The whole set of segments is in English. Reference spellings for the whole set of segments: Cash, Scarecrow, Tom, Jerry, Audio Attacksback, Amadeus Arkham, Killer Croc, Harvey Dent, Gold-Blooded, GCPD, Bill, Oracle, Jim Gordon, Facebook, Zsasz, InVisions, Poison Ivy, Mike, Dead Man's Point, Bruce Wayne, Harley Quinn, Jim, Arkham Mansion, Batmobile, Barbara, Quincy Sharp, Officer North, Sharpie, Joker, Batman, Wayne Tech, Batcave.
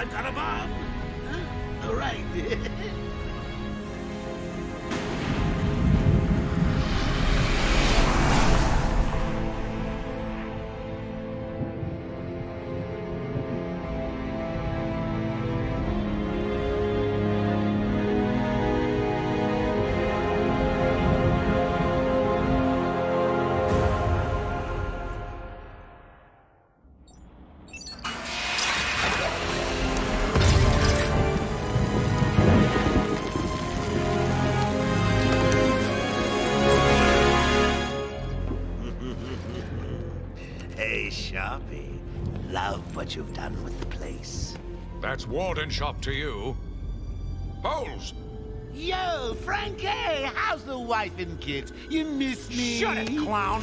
I've got a bomb. All right. Sharpie, love what you've done with the place. That's Wardenshop to you. Bowles! Yo, Frankie! How's the wife and kids? You miss me? Shut it, clown!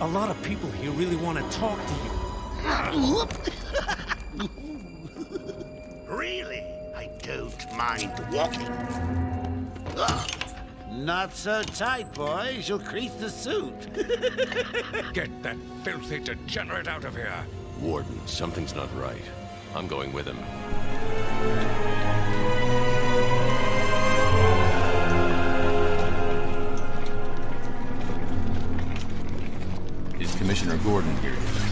A lot of people here really want to talk to you. Really? I don't mind walking. Not so tight, boys. You'll crease the suit. Get that filthy degenerate out of here. Warden, something's not right. I'm going with him. Is Commissioner Gordon here today?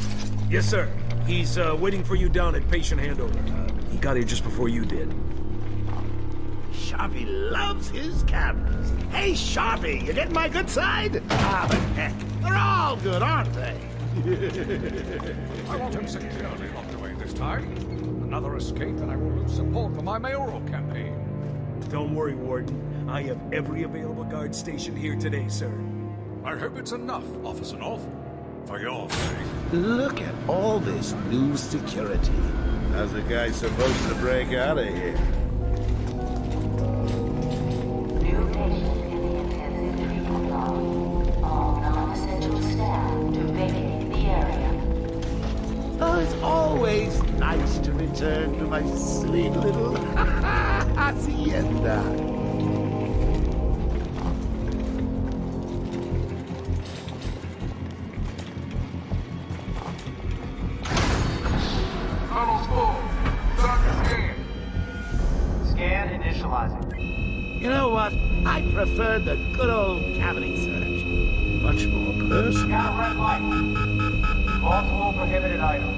Yes, sir. He's waiting for you down at patient handover. He got here just before you did. Sharpie loves his cameras. Hey, Sharpie, you get my good side? Ah, but heck, they're all good, aren't they? I want him securely locked away this time. Another escape and I will lose support for my mayoral campaign. Don't worry, Warden. I have every available guard station here today, sir. I hope it's enough, Officer North. For your sake. Look at all this new security. How's a guy supposed to break out of here? Oh, it's always nice to return to my sweet little hacienda. Tunnel's full. Start the scan. Scan initializing. You know what? I prefer the good old cavity search. Much more personal. Got red light. Multiple prohibited items.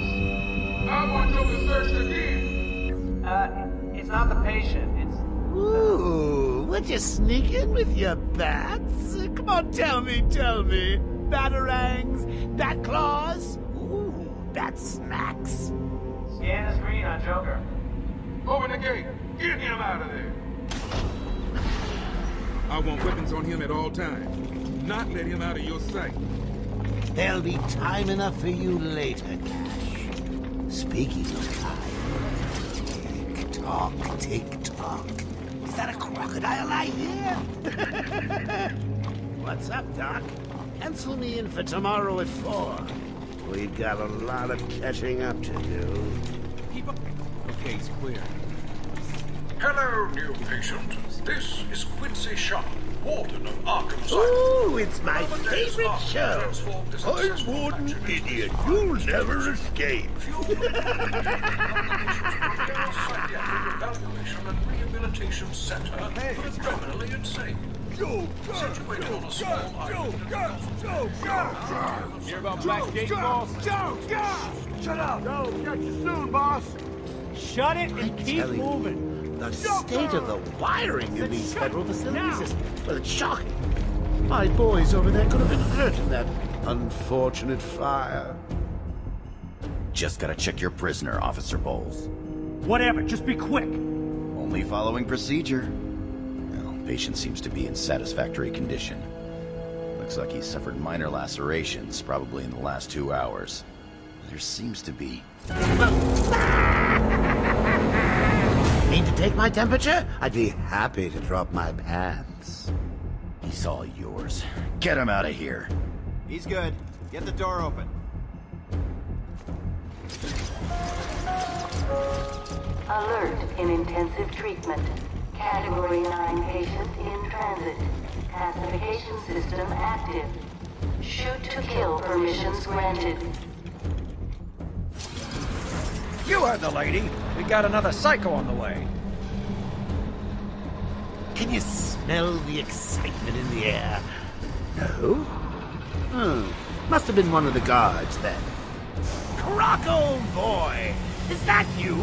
I want you to search again. It's not the patient, it's... Ooh, would you sneak in with your bats? Come on, tell me. Batarangs, bat claws, ooh, bat smacks. Scan the screen on Joker. Open the gate. Get him out of there. I want weapons on him at all times. Not let him out of your sight. There'll be time enough for you later, Cash. Speaking of time... Tick-tock, tick-tock. Is that a crocodile I hear? What's up, Doc? Cancel me in for tomorrow at 4. We've got a lot of catching up to do. Keep up. Okay, it's clear. Hello, new patient. This is Quincy Sharp. Warden of Arkham Asylum. Ooh, it's my favorite show. I'm Warden, idiot. You'll never escape. Evaluation and rehabilitation center for the criminally insane. Situated on a small island in the Gotham River. Hear about Blackgate, boss? Shut up! Yo, catch you soon, boss. Shut it and keep moving. The state of the wiring in these federal facilities is, well, it's shocking. My boys over there could have been hurt in that unfortunate fire. Just gotta check your prisoner, Officer Bowles. Whatever, just be quick. Only following procedure. Well, patient seems to be in satisfactory condition. Looks like he suffered minor lacerations, probably in the last 2 hours. There seems to be... to take my temperature? I'd be happy to drop my pants. He's all yours. Get him out of here. He's good. Get the door open. Alert in intensive treatment. Category 9 patient in transit. Pacification system active. Shoot to kill permissions granted. You heard the lady. We got another psycho on the way. Can you smell the excitement in the air? No? Hmm. Must have been one of the guards then. Croc, old boy! Is that you?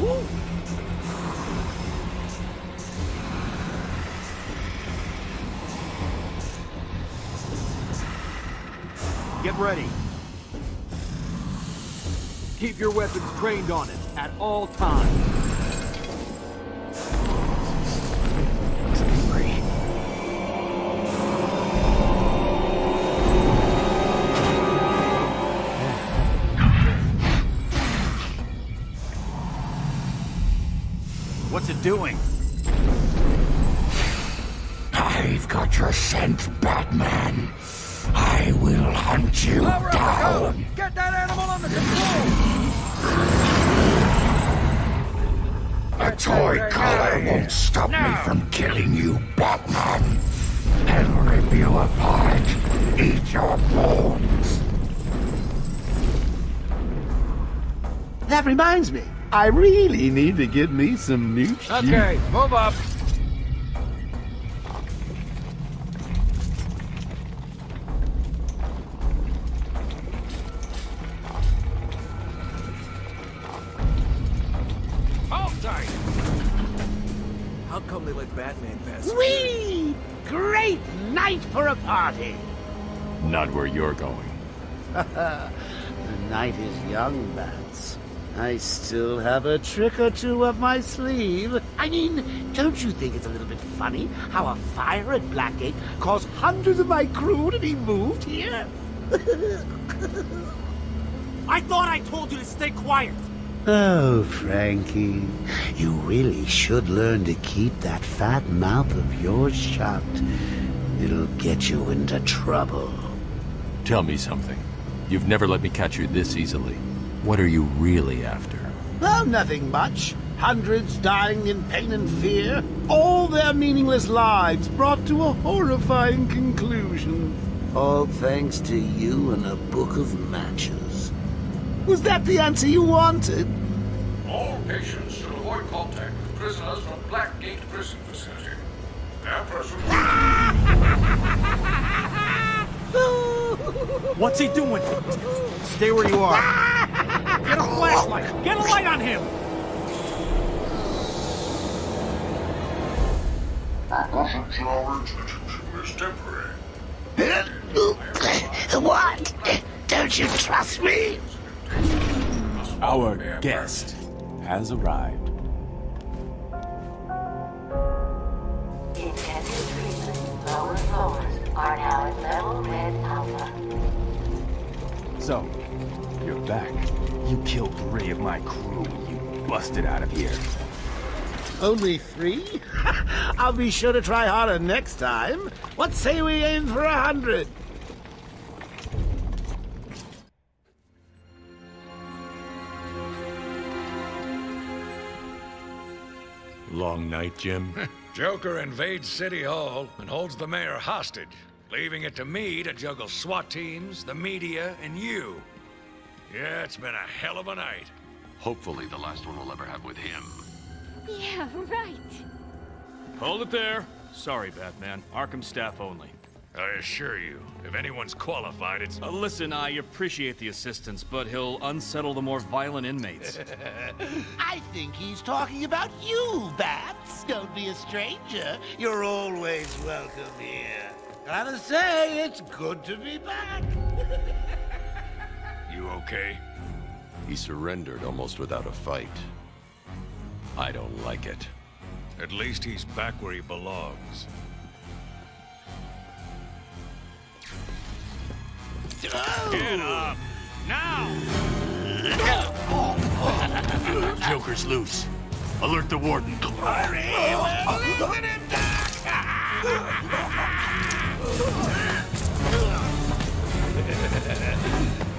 Get ready. Keep your weapons trained on it at all times. It's angry. What's it doing? I've got your scent, Batman. I will hunt you down! Get that animal under control! A toy collar won't stop me from killing you, Batman! I'll rip you apart, eat your bones! That reminds me, I really need to get me some new shoes. Okay, move up! Party. Not where you're going. The night is young, Bats. I still have a trick or two up my sleeve. I mean, don't you think it's a little bit funny how a fire at Blackgate caused hundreds of my crew to be moved here? I thought I told you to stay quiet. Oh, Frankie, you really should learn to keep that fat mouth of yours shut. It'll get you into trouble. Tell me something. You've never let me catch you this easily. What are you really after? Well, nothing much. Hundreds dying in pain and fear. All their meaningless lives brought to a horrifying conclusion. All thanks to you and a book of matches. Was that the answer you wanted? All patients should avoid contact with prisoners from Blackgate Prison Facility. What's he doing? Stay where you are. Get a flashlight. Get a light on him. Percussion showers is temporary. What? Don't you trust me? Our guest has arrived. Intensive treatment. Lower floors are now at level red alpha. So, you're back. You killed 3 of my crew. You busted out of here. Only 3? I'll be sure to try harder next time. What say we aim for 100? Long night, Jim. Joker invades City Hall and holds the mayor hostage, leaving it to me to juggle SWAT teams, the media, and you. Yeah, it's been a hell of a night. Hopefully the last one we'll ever have with him. Yeah, right. Hold it there. Sorry, Batman. Arkham staff only. I assure you, if anyone's qualified, it's... listen, I appreciate the assistance, but he'll unsettle the more violent inmates. I think he's talking about you, Bats. Don't be a stranger. You're always welcome here. Gotta say, it's good to be back. You okay? He surrendered almost without a fight. I don't like it. At least he's back where he belongs. Oh. Get up! Now! Joker's loose. Alert the warden. Hurry! We'll listen him back!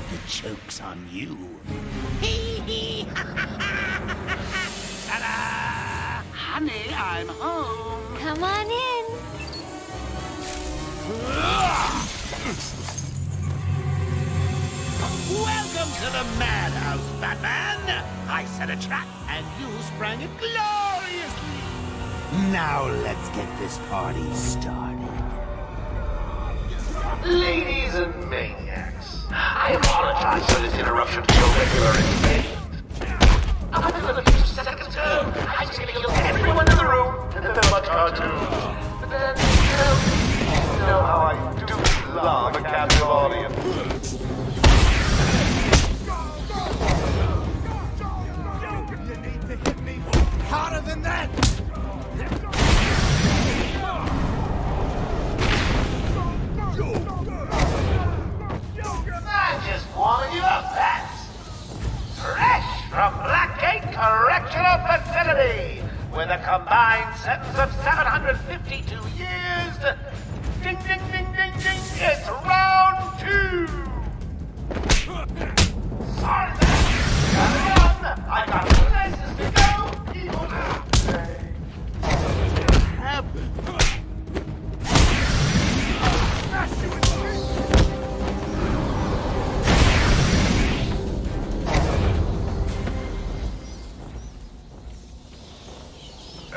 The joke's on you. Ta-da! Honey, I'm home. Come on in. Welcome! Welcome to the madhouse, Batman! I set a trap and you sprang it gloriously! Now let's get this party started. Ladies and maniacs, I apologize for this interruption to your regular entertainment. Other than a few seconds ago, I just killed everyone in the room, and then much cartoon. But then, you know how I do love a casual audience. Harder than that! I just warmed you up, lads! Fresh from Blackgate Correctional Facility, with a combined sentence of 752 years. Ding, ding, ding, ding, ding! It's round two! Sorry, man! I got places to go! The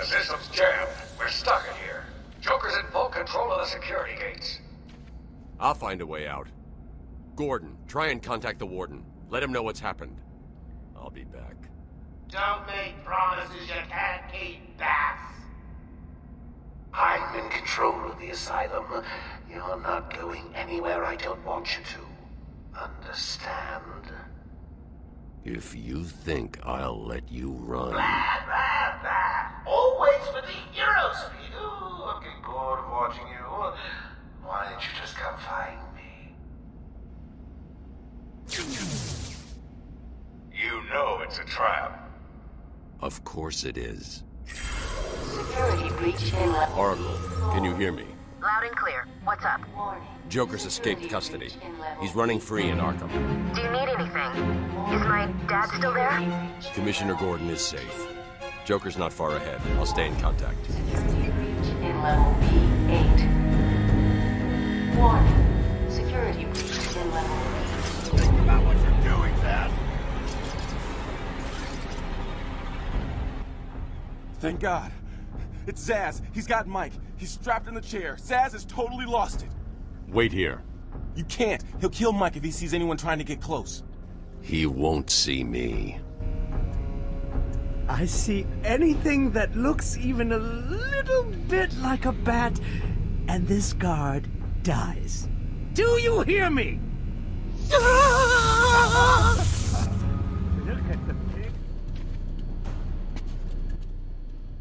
system's jammed. We're stuck in here. Joker's in full control of the security gates. I'll find a way out. Gordon, try and contact the warden. Let him know what's happened. I'll be back. Don't make promises you can't keep, Bass. I'm in control of the asylum. You're not going anywhere I don't want you to. Understand? If you think I'll let you run... Blah, blah, blah. Always for the heroes for you. I'm getting bored of watching you. Why don't you just come find me? You know it's a trap. Of course it is. Security breach in level. Oracle, can you hear me? Loud and clear. What's up? Joker's escaped custody. He's running free in Arkham. Do you need anything? Is my dad still there? Commissioner Gordon is safe. Joker's not far ahead. I'll stay in contact. Security breach in level B8. Warning. Security breach in level B8. Think about what you're doing, Zsasz. Thank God. It's Zsasz. He's got Mike. He's strapped in the chair. Zsasz has totally lost it. Wait here. You can't. He'll kill Mike if he sees anyone trying to get close. He won't see me. I see anything that looks even a little bit like a bat, and this guard dies. Do you hear me?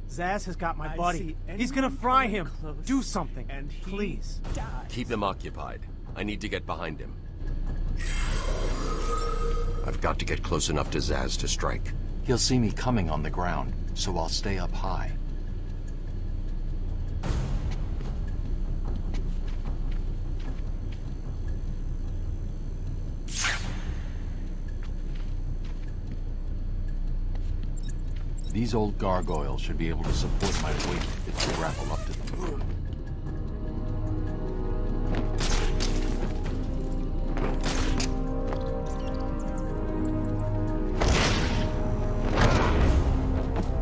Zsasz has got my buddy. He's gonna fry him. Do something, and please. Dies. Keep him occupied. I need to get behind him. I've got to get close enough to Zsasz to strike. He'll see me coming on the ground, so I'll stay up high. These old gargoyles should be able to support my weight if I grapple up to them.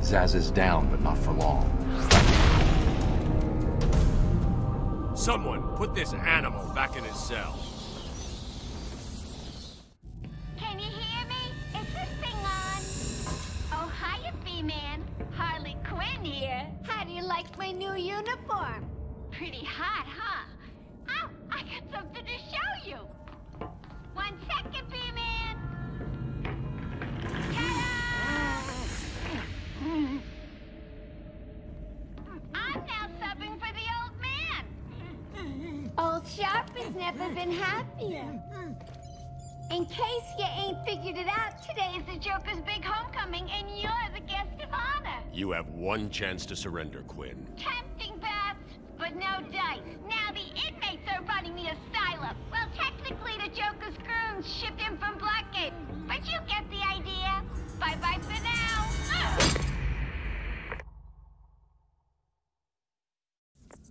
Zsasz is down, but not for long. Someone put this animal back in his cell. One chance to surrender, Quinn. Tempting, Bats, but no dice. Now the inmates are running the asylum. Well, technically the Joker's goons shipped him from Blackgate, but you get the idea. Bye-bye for now.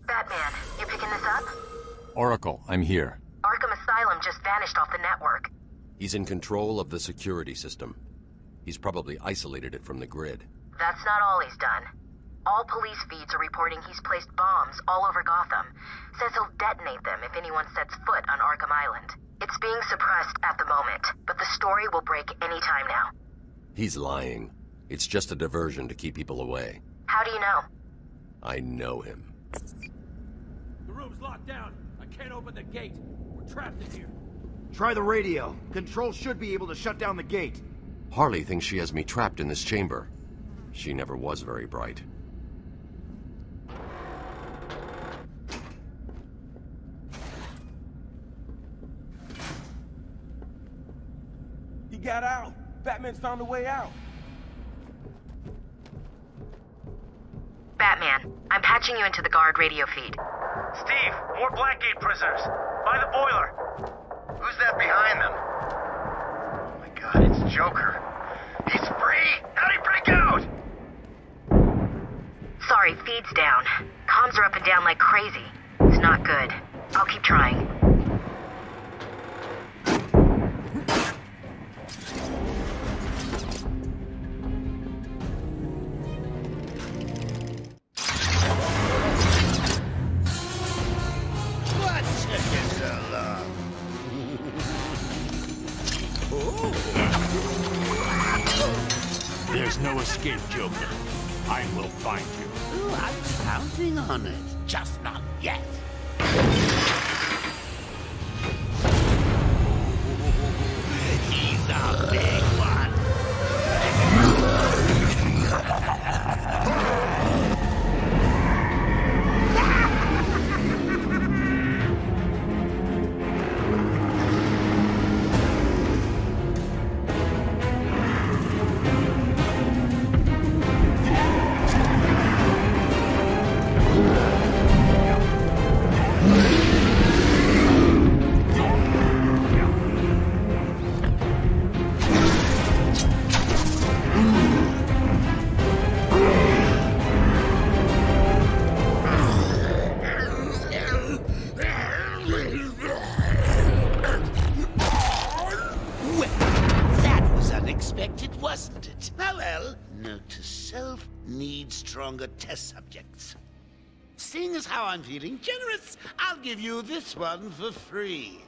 Batman, you picking this up? Oracle, I'm here. Arkham Asylum just vanished off the network. He's in control of the security system. He's probably isolated it from the grid. That's not all he's done. All police feeds are reporting he's placed bombs all over Gotham. Says he'll detonate them if anyone sets foot on Arkham Island. It's being suppressed at the moment, but the story will break any time now. He's lying. It's just a diversion to keep people away. How do you know? I know him. The room's locked down. I can't open the gate. We're trapped in here. Try the radio. Control should be able to shut down the gate. Harley thinks she has me trapped in this chamber. She never was very bright. He got out. Batman's found a way out. Batman, I'm patching you into the guard radio feed. Steve, more Blackgate prisoners. By the boiler. Who's that behind them? Oh my god, it's Joker. He's free! How'd he break out? Sorry, feed's down. Comms are up and down like crazy. It's not good. I'll keep trying. Escape, Joker. I will find you. Ooh, I'm counting on it. Just not yet. He's a big one. Stronger test subjects. Seeing as how I'm feeling generous, I'll give you this one for free.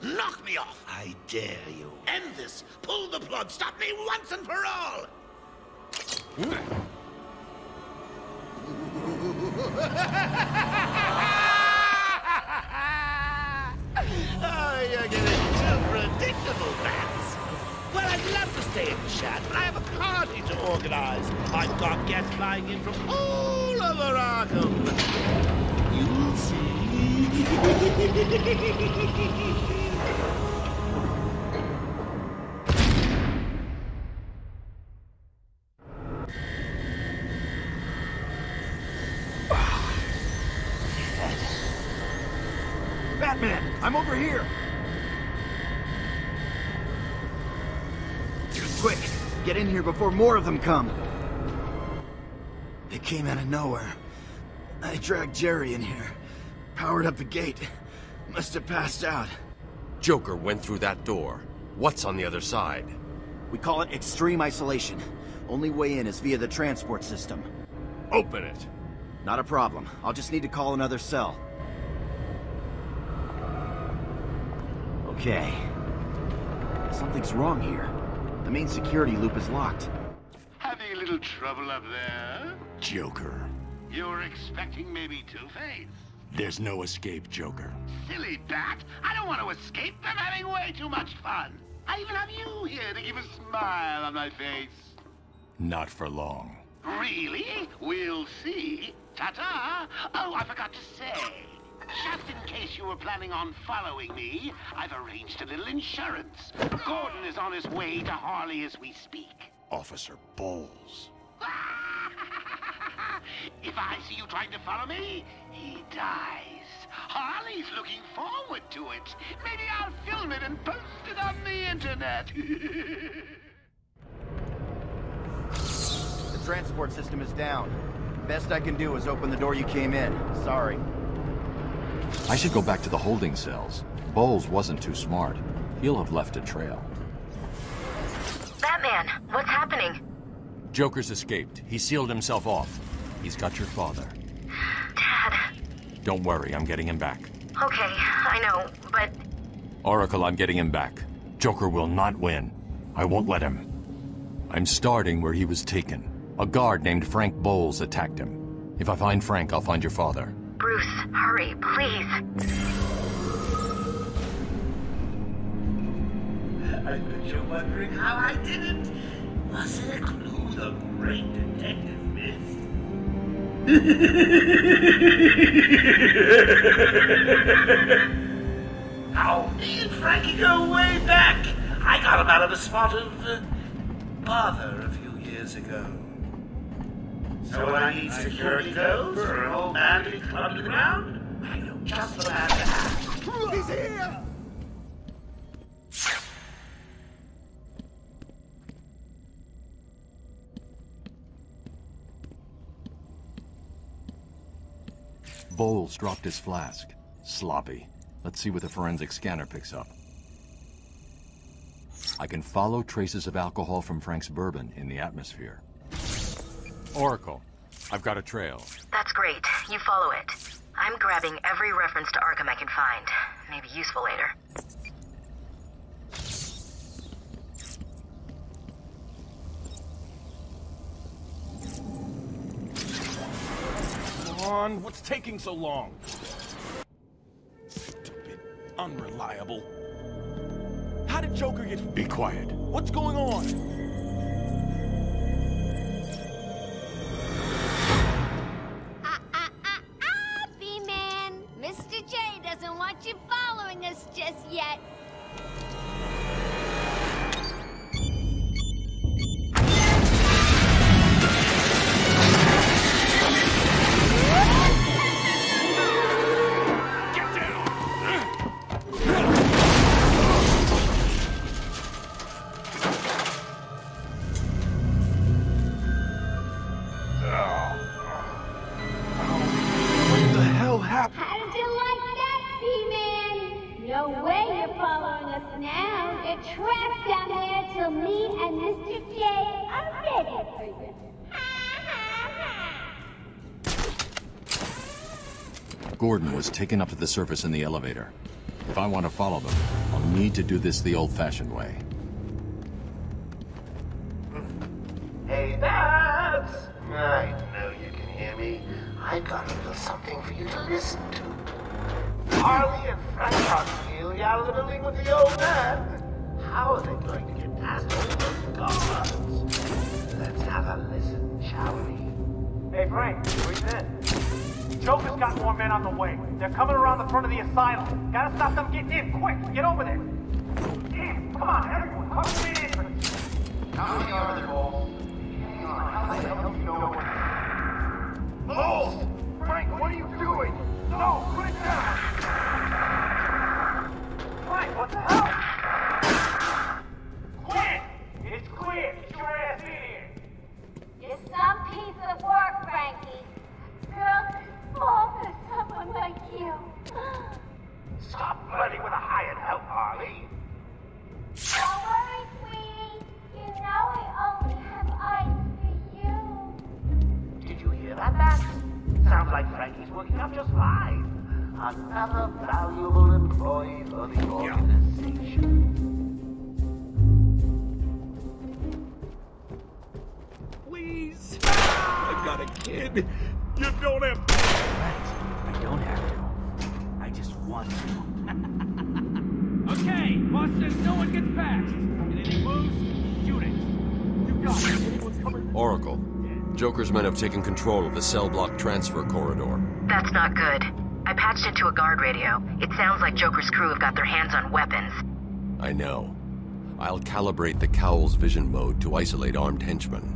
Knock me off! I dare you. End this! Pull the plug! Stop me once and for all! Oh, you're getting too predictable, Bats. Well, I'd love to stay in the chat, but I have a party to organize. I've got guests flying in from all over Arkham. You'll see. Batman, I'm over here. Quick, get in here before more of them come. They came out of nowhere. I dragged Jerry in here, powered up the gate. Must have passed out. Joker went through that door. What's on the other side? We call it extreme isolation. Only way in is via the transport system. Open it! Not a problem. I'll just need to call another cell. Okay. Something's wrong here. The main security loop is locked. Having a little trouble up there? Joker. You were expecting maybe Two-Face. There's no escape, Joker. Silly bat! I don't want to escape. I'm having way too much fun. I even have you here to give a smile on my face. Not for long. Really? We'll see. Ta-ta! Oh, I forgot to say. Just in case you were planning on following me, I've arranged a little insurance. Gordon is on his way to Harley as we speak. Officer Bowles. If I see you trying to follow me, he dies. Harley's looking forward to it. Maybe I'll film it and post it on the internet. The transport system is down. The best I can do is open the door you came in. Sorry. I should go back to the holding cells. Bowles wasn't too smart. He'll have left a trail. Batman, what's happening? Joker's escaped. He sealed himself off. He's got your father. Dad. Don't worry, I'm getting him back. Okay, I know, but... Oracle, I'm getting him back. Joker will not win. I won't let him. I'm starting where he was taken. A guard named Frank Bowles attacked him. If I find Frank, I'll find your father. Bruce, hurry, please. I bet you're wondering how I did it. Wasn't a clue the great detective missed? Now, me and Frankie go way back. I got him out of a spot of bother a few years ago. So when I need security goes for an old man to be clubbed to the ground, I know just the man to have. He's here! Bowles dropped his flask. Sloppy. Let's see what the forensic scanner picks up. I can follow traces of alcohol from Frank's bourbon in the atmosphere. Oracle, I've got a trail. That's great. You follow it. I'm grabbing every reference to Arkham I can find. Maybe useful later. Come on, what's taking so long? Stupid, unreliable. How did Joker get... Be quiet. What's going on? B-Man! Mr. J doesn't want you following us just yet. Gordon was taken up to the surface in the elevator. If I want to follow them, I'll need to do this the old-fashioned way. Hey, Babs! I know you can hear me. I've got a little something for you to listen to. Harley and Frank are nearly out of the building with the old man. How are they going to get past all those guards? Let's have a listen, shall we? Hey, Frank, who's in? Joker's got more men on the way. They're coming around the front of the asylum. Gotta stop them getting in, quick! Get over there! Damn, come on, everyone, come to the entrance! How many are there, Bowles? Hang on, how the hell do you know it? Bowles! Frank, what are you doing? No, put it down! Frank, what the hell? Quick! It's clear! Get your ass in here! You're some piece of work, Frankie. Girls, fall for someone like you. Stop flirting with a hired help, Harley. Don't worry, sweetie. You know I only have eyes for you. Did you hear that, Max? Sounds like Frankie's working up just fine. Another valuable employee for the organization. Please. I've got a kid. You don't have to. Right. I don't have to. I just want to. Okay, boss says no one gets past. And if he moves, shoot it. You got it. Anyone's coming. Oracle, Joker's men have taken control of the cell block transfer corridor. That's not good. I patched into a guard radio. It sounds like Joker's crew have got their hands on weapons. I know. I'll calibrate the Cowl's vision mode to isolate armed henchmen.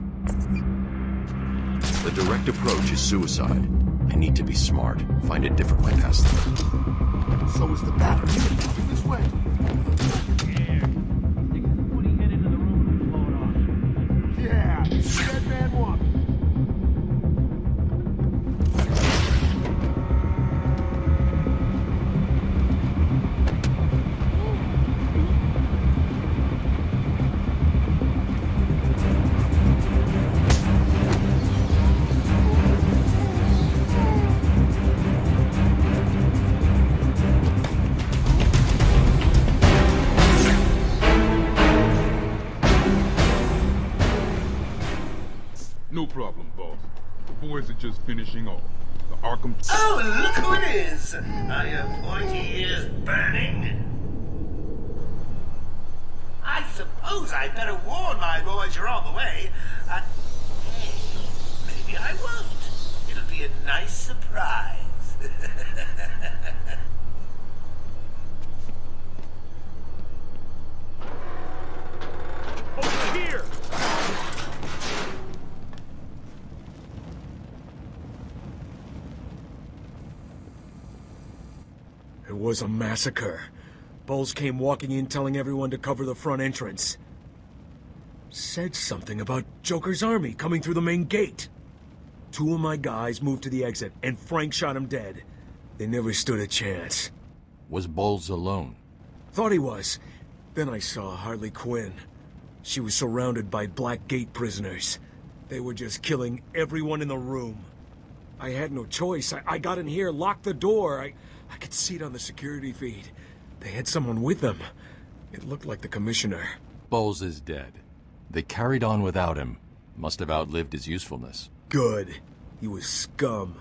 The direct approach is suicide. I need to be smart. Find a different way past them. So is the battery. This way. Yeah. Stick his woody head into the room and blow it off. Yeah. Dead man one. No problem, boss. The boys are just finishing off the Arkham... Oh, look who it is! Are your pointy ears burning? I suppose I'd better warn my boys you're on the way. Hey, maybe I won't. It'll be a nice surprise. Over here! It was a massacre. Bowles came walking in, telling everyone to cover the front entrance. Said something about Joker's army coming through the main gate. Two of my guys moved to the exit, and Frank shot him dead. They never stood a chance. Was Bowles alone? Thought he was. Then I saw Harley Quinn. She was surrounded by Blackgate prisoners. They were just killing everyone in the room. I had no choice. I got in here, locked the door. I could see it on the security feed. They had someone with them. It looked like the Commissioner. Bowles is dead. They carried on without him. Must have outlived his usefulness. Good. He was scum.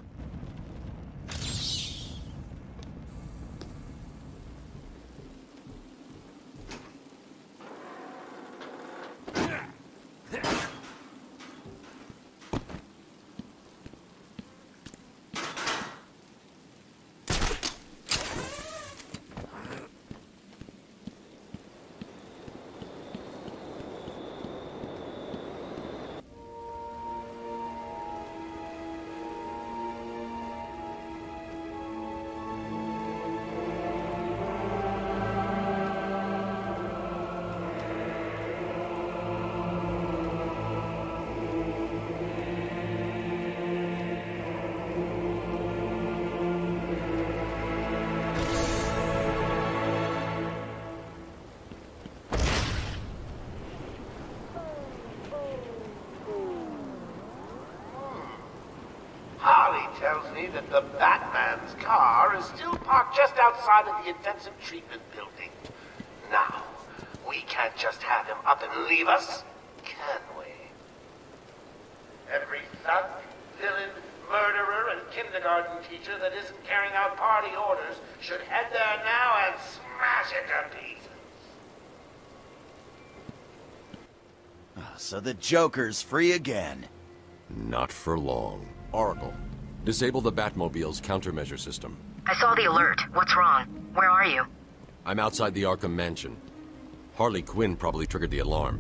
Tells me that the Batman's car is still parked just outside of the intensive treatment building. Now, we can't just have him up and leave us, can we? Every thug, villain, murderer, and kindergarten teacher that isn't carrying out party orders should head there now and smash it to pieces. So the Joker's free again. Not for long. Oracle. Disable the Batmobile's countermeasure system. I saw the alert. What's wrong? Where are you? I'm outside the Arkham Mansion. Harley Quinn probably triggered the alarm.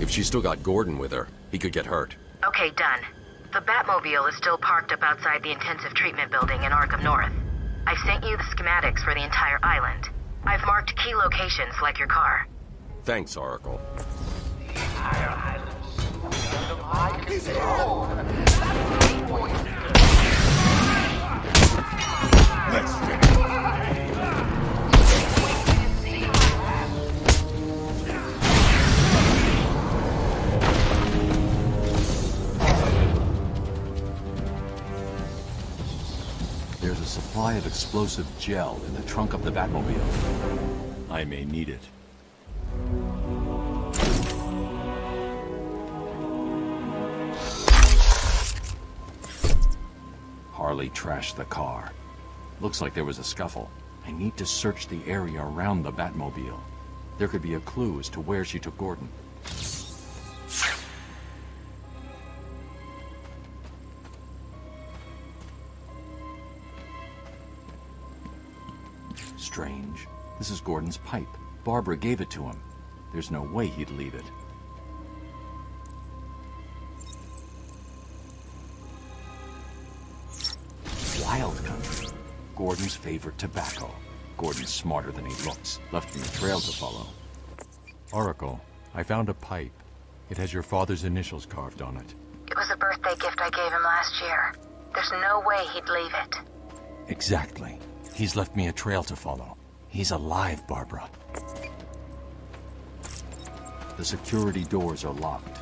If she still got Gordon with her, he could get hurt. Okay, done. The Batmobile is still parked up outside the intensive treatment building in Arkham North. I've sent you the schematics for the entire island. I've marked key locations like your car. Thanks, Oracle. The entire island is under my control. Let's finish. There's a supply of explosive gel in the trunk of the Batmobile. I may need it. Harley trashed the car. Looks like there was a scuffle. I need to search the area around the Batmobile. There could be a clue as to where she took Gordon. Strange. This is Gordon's pipe. Barbara gave it to him. There's no way he'd leave it. Wild country. Gordon's favorite tobacco. Gordon's smarter than he looks. Left him a trail to follow. Oracle, I found a pipe. It has your father's initials carved on it. It was a birthday gift I gave him last year. There's no way he'd leave it. Exactly. He's left me a trail to follow. He's alive, Barbara. The security doors are locked.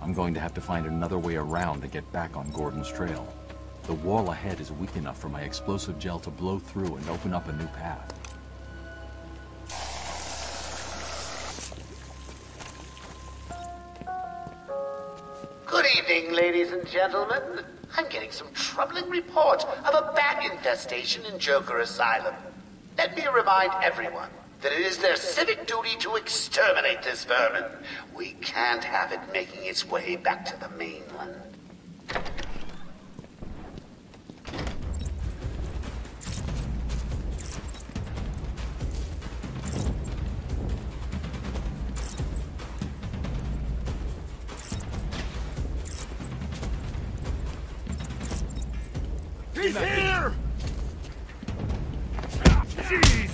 I'm going to have to find another way around to get back on Gordon's trail. The wall ahead is weak enough for my explosive gel to blow through and open up a new path. Good evening, ladies and gentlemen. I'm getting some troubling reports of a bat infestation in Joker Asylum. Let me remind everyone that it is their civic duty to exterminate this vermin. We can't have it making its way back to the mainland. He's here! Jeez!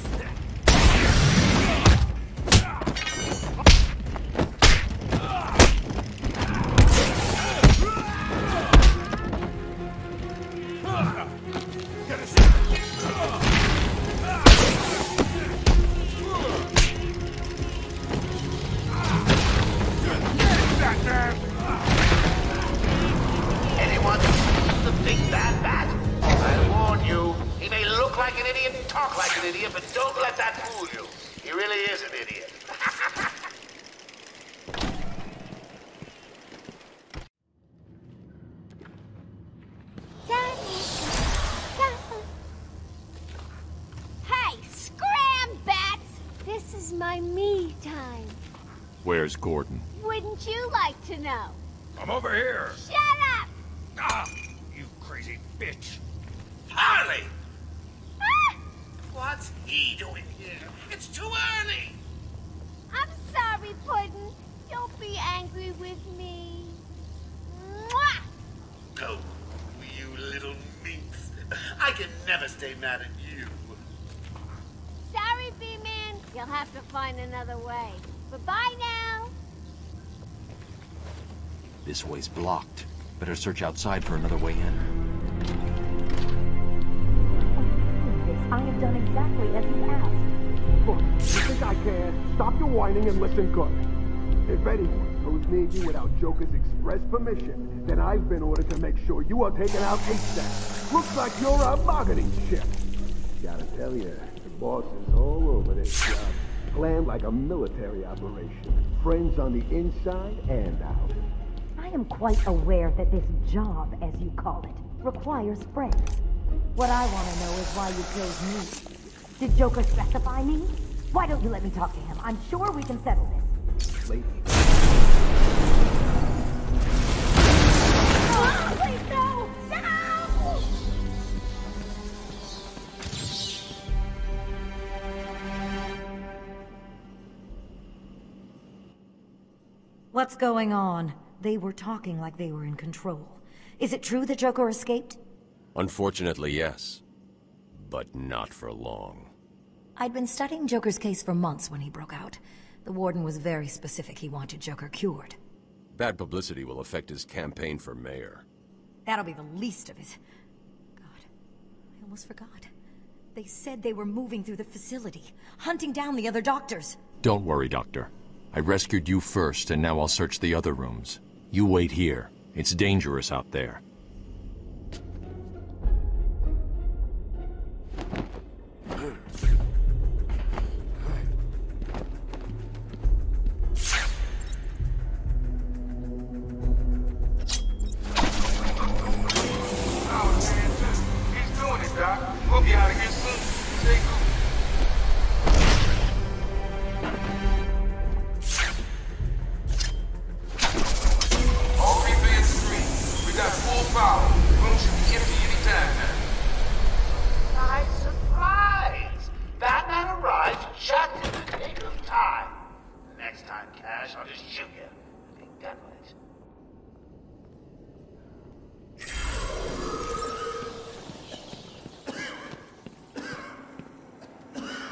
Where's Gordon? Wouldn't you like to know? I'm over here. Shut up! Ah, you crazy bitch. Harley! Ah! What's he doing here? It's too early! I'm sorry, Puddin'. Don't be angry with me. Mwah! Oh, you little minx. I can never stay mad at you. Sorry, B-Man. You'll have to find another way. Bye now. This way's blocked. Better search outside for another way in. I have done exactly as you asked. Look, you think I can? Stop your whining and listen good. If anyone goes near you without Joker's express permission, then I've been ordered to make sure you are taken out ASAP. Looks like you're a bargaining chip. Gotta tell you, the boss is all over this job. Planned like a military operation. Friends on the inside and out. I am quite aware that this job, as you call it, requires friends. What I want to know is why you chose me. Did Joker specify me? Why don't you let me talk to him? I'm sure we can settle this. Lady. Oh, please, no! No! What's going on? They were talking like they were in control. Is it true the Joker escaped? Unfortunately, yes. But not for long. I'd been studying Joker's case for months when he broke out. The warden was very specific he wanted Joker cured. Bad publicity will affect his campaign for mayor. That'll be the least of it. God, I almost forgot. They said they were moving through the facility, hunting down the other doctors. Don't worry, Doctor. I rescued you first, and now I'll search the other rooms. You wait here. It's dangerous out there.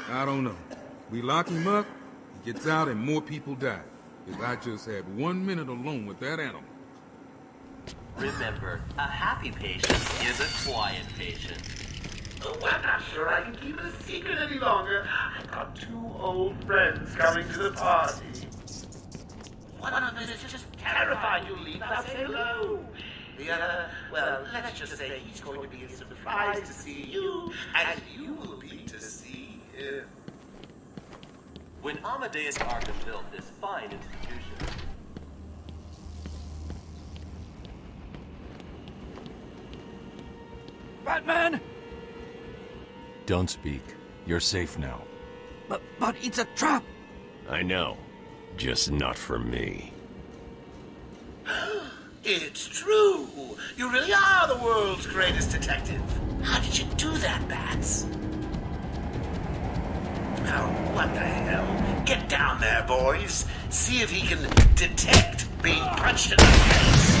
I don't know. We lock him up, he gets out and more people die. If I just had 1 minute alone with that animal. Remember, a happy patient is a quiet patient. Oh, I'm not sure I can keep it a secret any longer. I've got two old friends coming to the party. One of them is just terrified you'll leave us alone. The other, well, let's just say he's going to be surprised to see you, and you will be to see him. When Amadeus Arkham built this fine institution, Batman! Don't speak. You're safe now. But it's a trap! I know. Just not for me. It's true! You really are the world's greatest detective! How did you do that, Bats? Oh, what the hell? Get down there, boys! See if he can detect being punched in the face!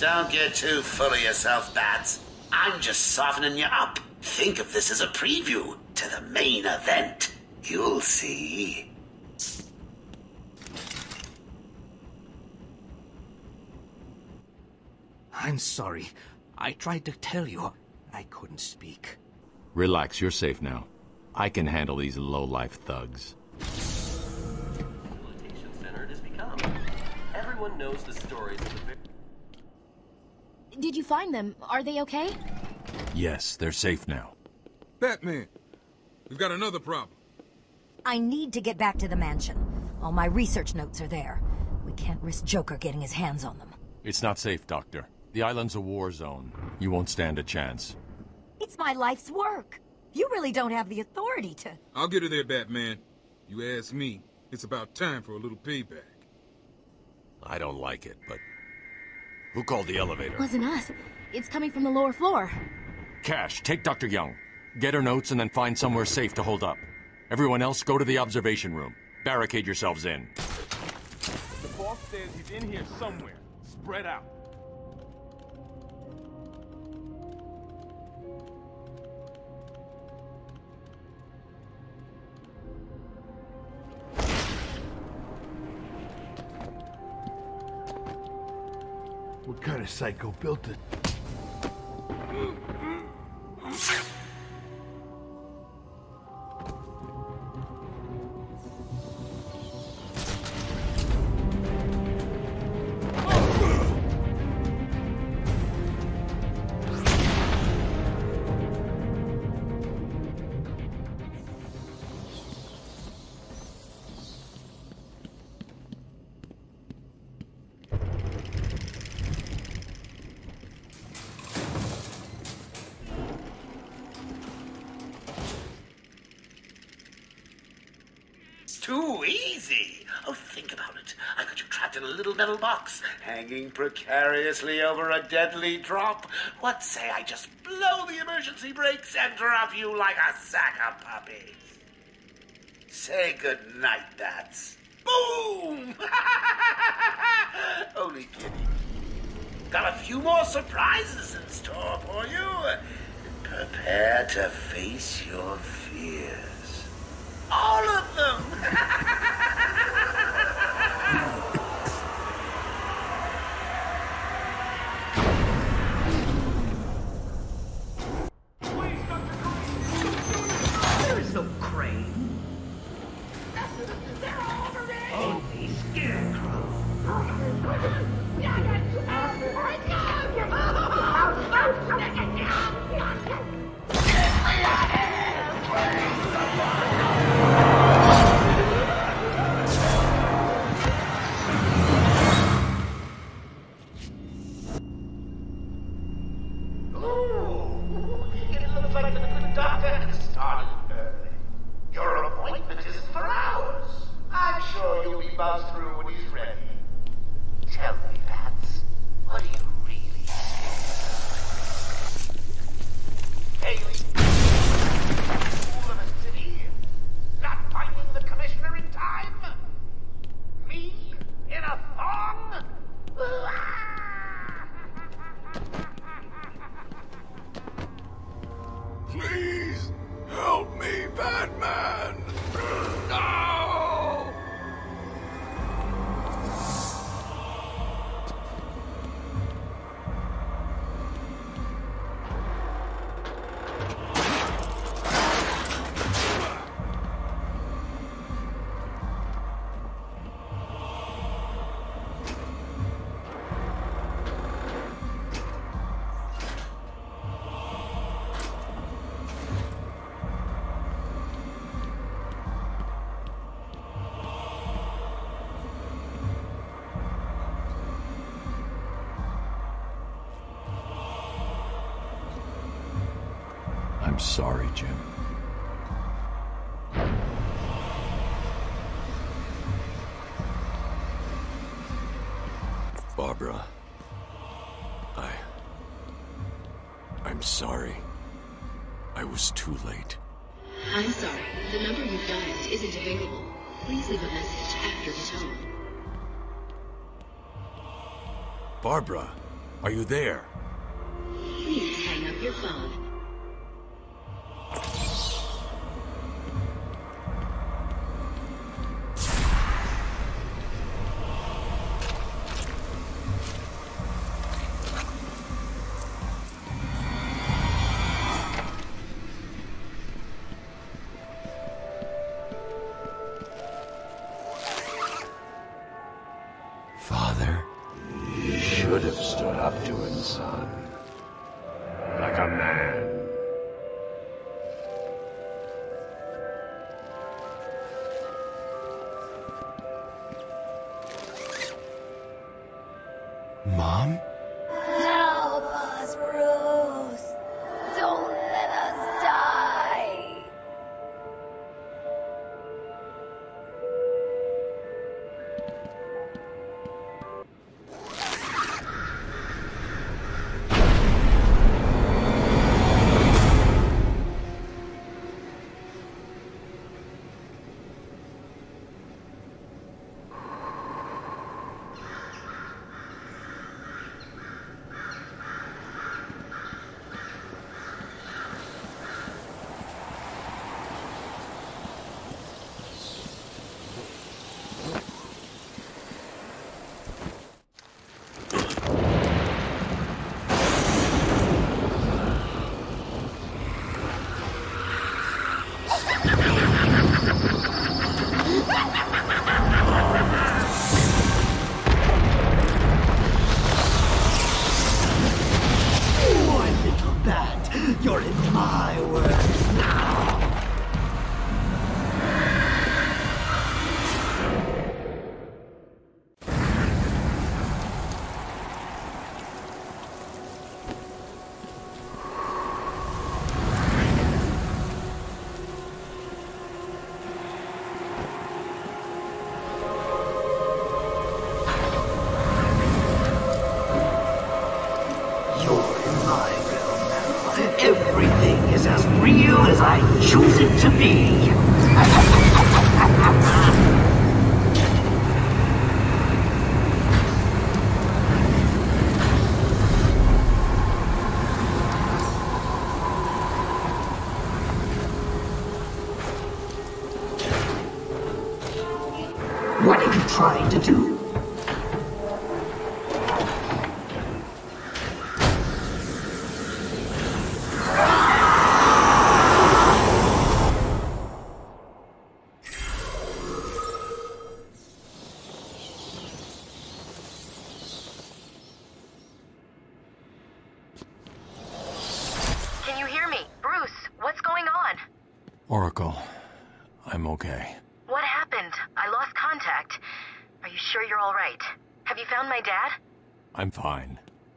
Don't get too full of yourself, Bats. I'm just softening you up. Think of this as a preview to the main event. You'll see. I'm sorry. I tried to tell you. I couldn't speak. Relax, you're safe now. I can handle these low-life thugs. Rehabilitation center it has become. Everyone knows the stories of the victims. Did you find them? Are they okay? Yes, they're safe now. Batman! We've got another problem. I need to get back to the mansion. All my research notes are there. We can't risk Joker getting his hands on them. It's not safe, Doctor. The island's a war zone. You won't stand a chance. It's my life's work. You really don't have the authority to... I'll get her there, Batman. You ask me, it's about time for a little payback. I don't like it, but... Who called the elevator? It wasn't us. It's coming from the lower floor. Cash, take Dr. Young. Get her notes and then find somewhere safe to hold up. Everyone else, go to the observation room. Barricade yourselves in. The boss says he's in here somewhere. Spread out. What kind of psycho built it? Metal box, hanging precariously over a deadly drop. What say I just blow the emergency brakes and drop you like a sack of puppies? Say good night, Bats. Boom! Only kidding. Got a few more surprises in store for you. Prepare to face your fears. All of them! I'm sorry, Jim. Barbara, I'm sorry. I was too late. I'm sorry. The number you've dialed isn't available. Please leave a message after the tone. Barbara, are you there? Please hang up your phone.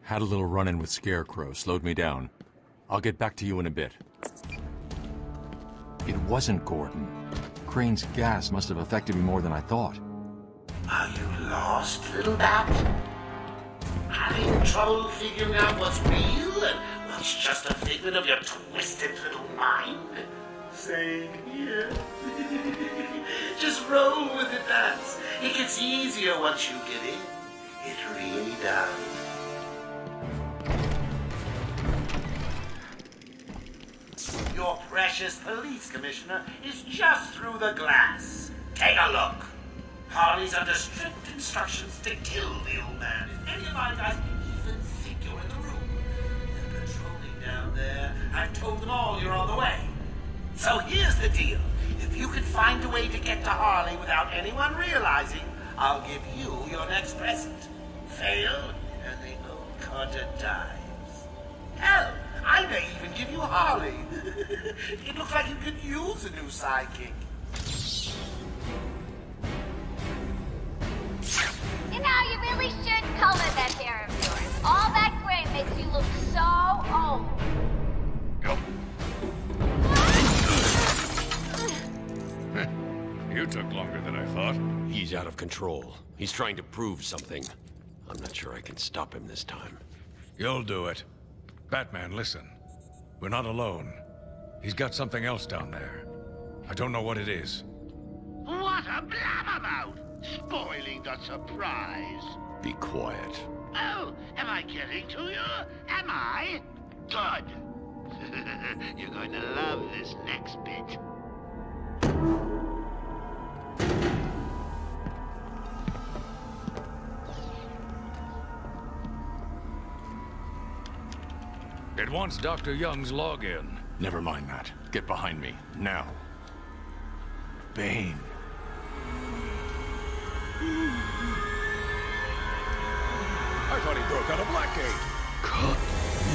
Had a little run-in with Scarecrow, slowed me down. I'll get back to you in a bit. It wasn't Gordon. Crane's gas must have affected me more than I thought. Are you lost, little bat? Having trouble figuring out what's real and what's just a figment of your twisted little mind? Same here. Just roll with it, bats. It gets easier once you get in. It really does. Your precious police commissioner is just through the glass. Take a look. Harley's under strict instructions to kill the old man. If any of my guys even think you're in the room, they're patrolling down there. I've told them all you're on the way. So here's the deal. If you can find a way to get to Harley without anyone realizing, I'll give you your next present. Fail, and the old carter dies. Hell! I may even give you Harley. It looks like you could use a new sidekick. You know, you really should color that hair of yours. All that gray makes you look so old. Yep. You took longer than I thought. He's out of control. He's trying to prove something. I'm not sure I can stop him this time. You'll do it. Batman, listen. We're not alone. He's got something else down there. I don't know what it is. What a blabbermouth! Spoiling the surprise. Be quiet. Oh, am I getting to you? Am I? Good. You're going to love this next bit. It wants Dr. Young's login. Never mind that. Get behind me, now. Bane. I thought he broke out of Blackgate. Cut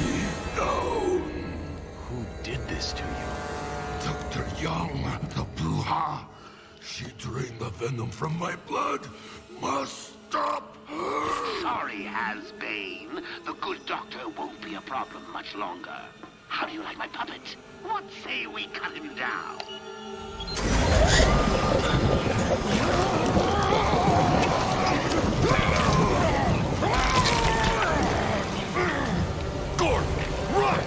me down. Who did this to you? Dr. Young, the Bruja. She drained the venom from my blood. Must stop her. Sorry, Has-Bane. The good doctor won't be a problem much longer. How do you like my puppet? What say we cut him down? Gordon, run!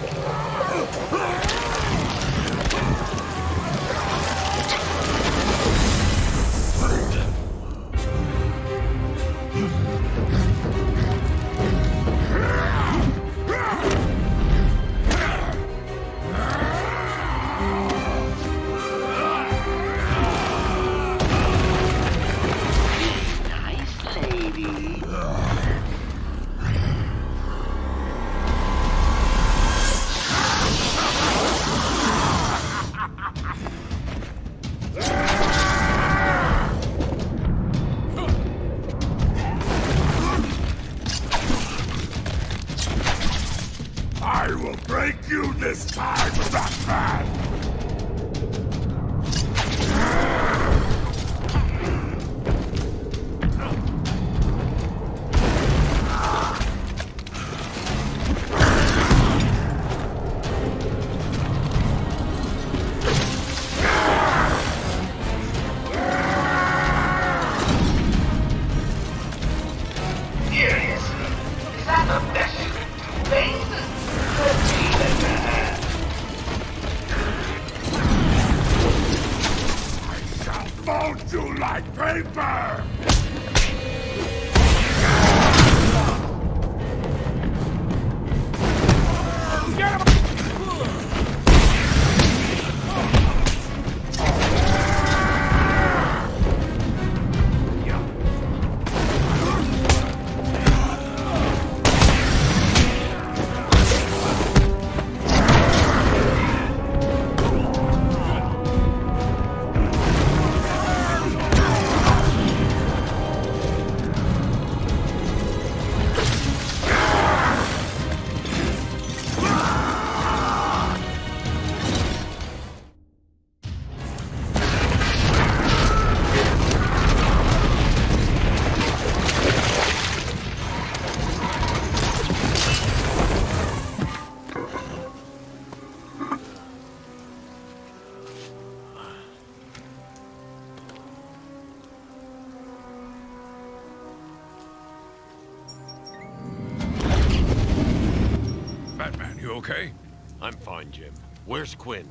Okay? I'm fine, Jim. Where's Quinn?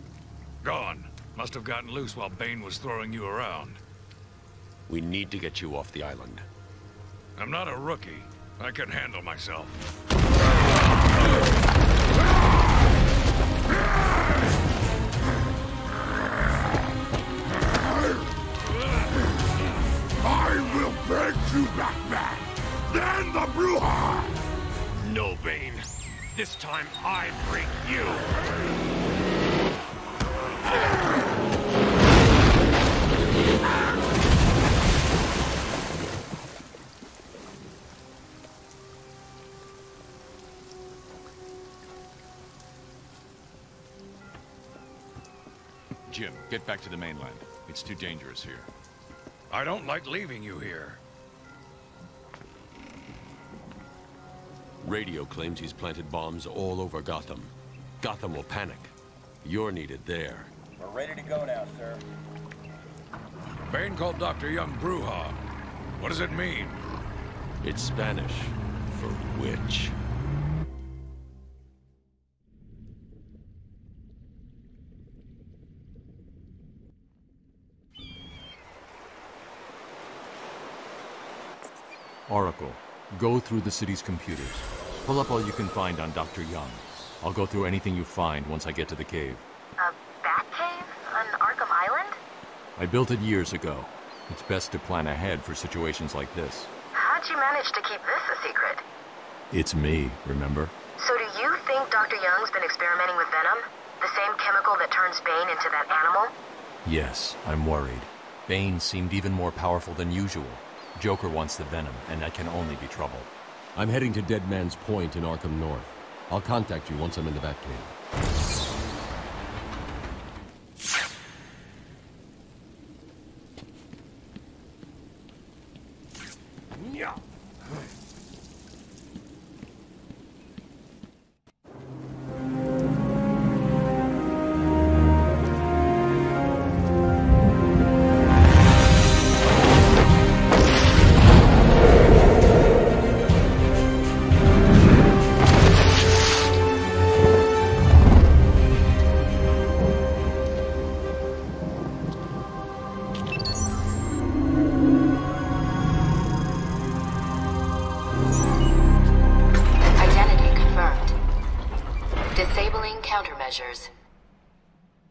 Gone. Must have gotten loose while Bane was throwing you around. We need to get you off the island. I'm not a rookie. I can handle myself. I will break you, Batman! Then the Bruja! No, Bane. This time, I break you! Jim, get back to the mainland. It's too dangerous here. I don't like leaving you here. Radio claims he's planted bombs all over Gotham. Gotham will panic. You're needed there. We're ready to go now, sir. Bane called Dr. Young Bruja. What does it mean? It's Spanish for witch. Oracle, go through the city's computers. Pull up all you can find on Dr. Young. I'll go through anything you find once I get to the cave. A Batcave on Arkham Island? I built it years ago. It's best to plan ahead for situations like this. How'd you manage to keep this a secret? It's me, remember? So do you think Dr. Young's been experimenting with venom? The same chemical that turns Bane into that animal? Yes, I'm worried. Bane seemed even more powerful than usual. Joker wants the venom, and that can only be trouble. I'm heading to Dead Man's Point in Arkham North. I'll contact you once I'm in the Batcave.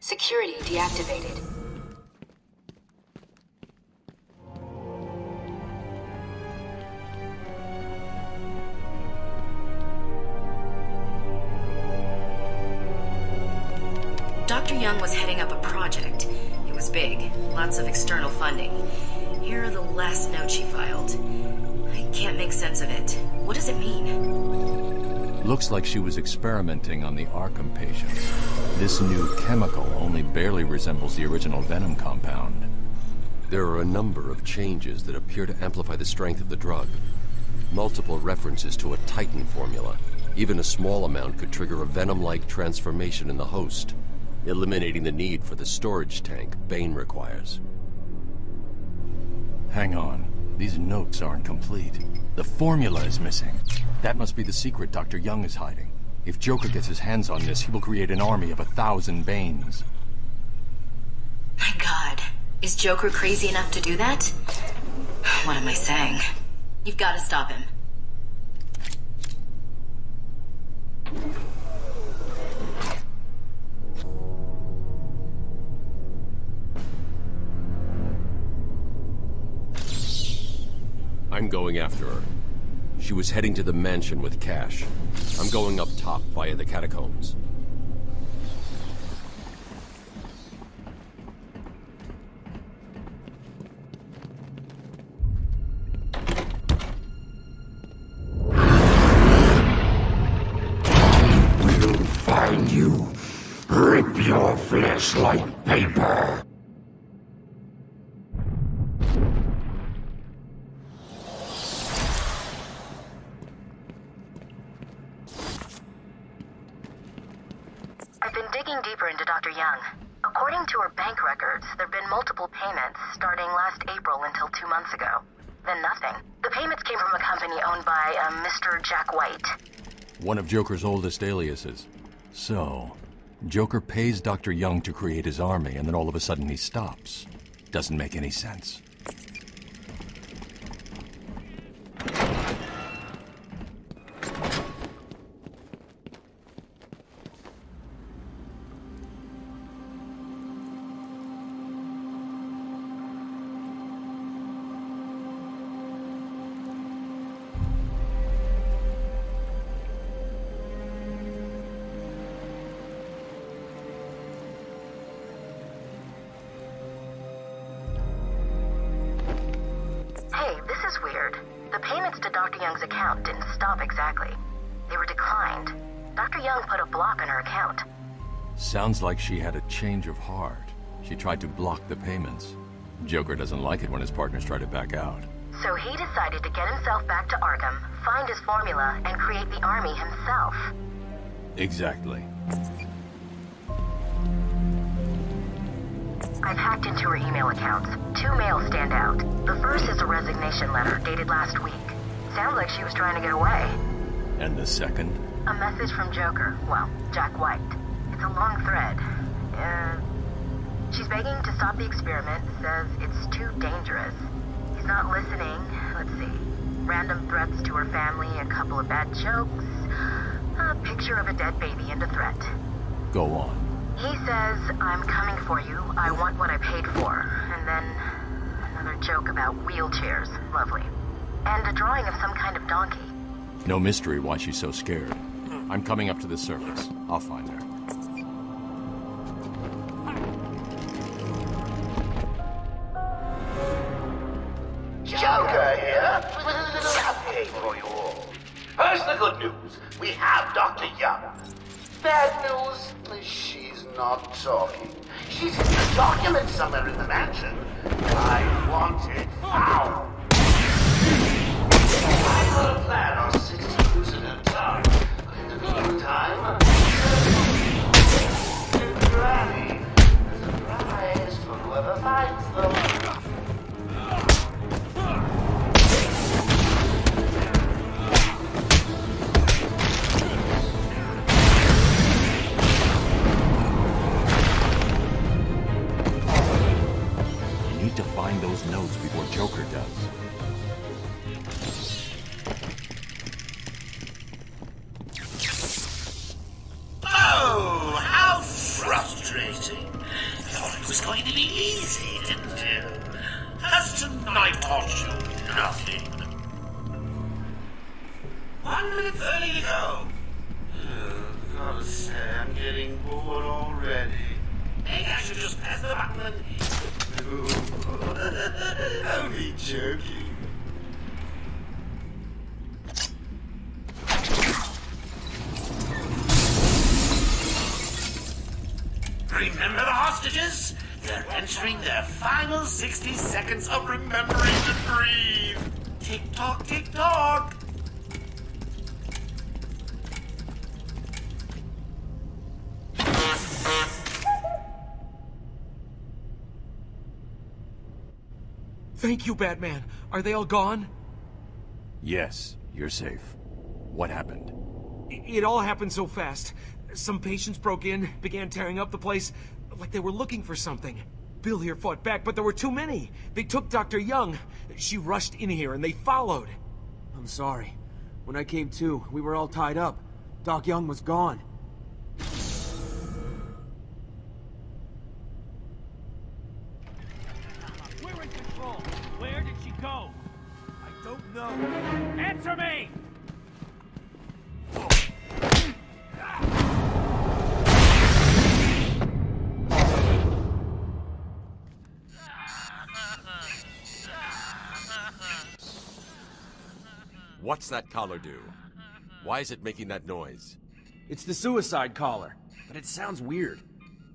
Security deactivated. Dr. Young was heading up a project. It was big, lots of external funding. Here are the last notes she filed. I can't make sense of it. What does it mean? Looks like she was experimenting on the Arkham patients. This new chemical only barely resembles the original venom compound. There are a number of changes that appear to amplify the strength of the drug. Multiple references to a Titan formula. Even a small amount could trigger a venom-like transformation in the host, eliminating the need for the storage tank Bane requires. Hang on. These notes aren't complete. The formula is missing. That must be the secret Dr. Young is hiding. If Joker gets his hands on this, he will create an army of 1,000 Banes. My God. Is Joker crazy enough to do that? What am I saying? You've got to stop him. I'm going after her. She was heading to the mansion with Cash. I'm going up top via the catacombs. We'll find you. Rip your flesh like paper. Jack White. One of Joker's oldest aliases. So, Joker pays Dr. Young to create his army, and then all of a sudden he stops. Doesn't make any sense. Sounds like she had a change of heart. She tried to block the payments. Joker doesn't like it when his partners try to back out. So he decided to get himself back to Arkham, find his formula, and create the army himself. Exactly. I've hacked into her email accounts. Two mails stand out. The first is a resignation letter dated last week. Sounds like she was trying to get away. And the second? A message from Joker. Well, Jack White. It's a long thread. She's begging to stop the experiment, says it's too dangerous. He's not listening. Let's see. Random threats to her family, a couple of bad jokes, a picture of a dead baby and a threat. Go on. He says, I'm coming for you. I want what I paid for. And then another joke about wheelchairs. Lovely. And a drawing of some kind of donkey. No mystery why she's so scared. I'm coming up to the surface. I'll find her. Joker here with a little update for you all. First, the good news. We have Dr. Young. Bad news. She's not talking. She's in the document somewhere in the mansion. I want it found. I've got a plan on 60 years in her tongue. But in the meantime, and Granny is a prize for whoever finds them. To find those notes before Joker does. Oh, how frustrating. Thought it was going to be easy, didn't you? Has tonight taught you nothing? 1:30 to go. Oh, gotta say, I'm getting bored already. Maybe I should just pass the button. Only joking. Remember the hostages? They're entering their final 60 seconds of remembering to breathe. Tick-tock, tick-tock. Thank you, Batman. Are they all gone? Yes, you're safe. What happened? It all happened so fast. Some patients broke in, began tearing up the place, like they were looking for something. Bill here fought back, but there were too many. They took Dr. Young. She rushed in here, and they followed. I'm sorry. When I came to, we were all tied up. Doc Young was gone. Answer me! What's that collar do? Why is it making that noise? It's the suicide collar, but it sounds weird.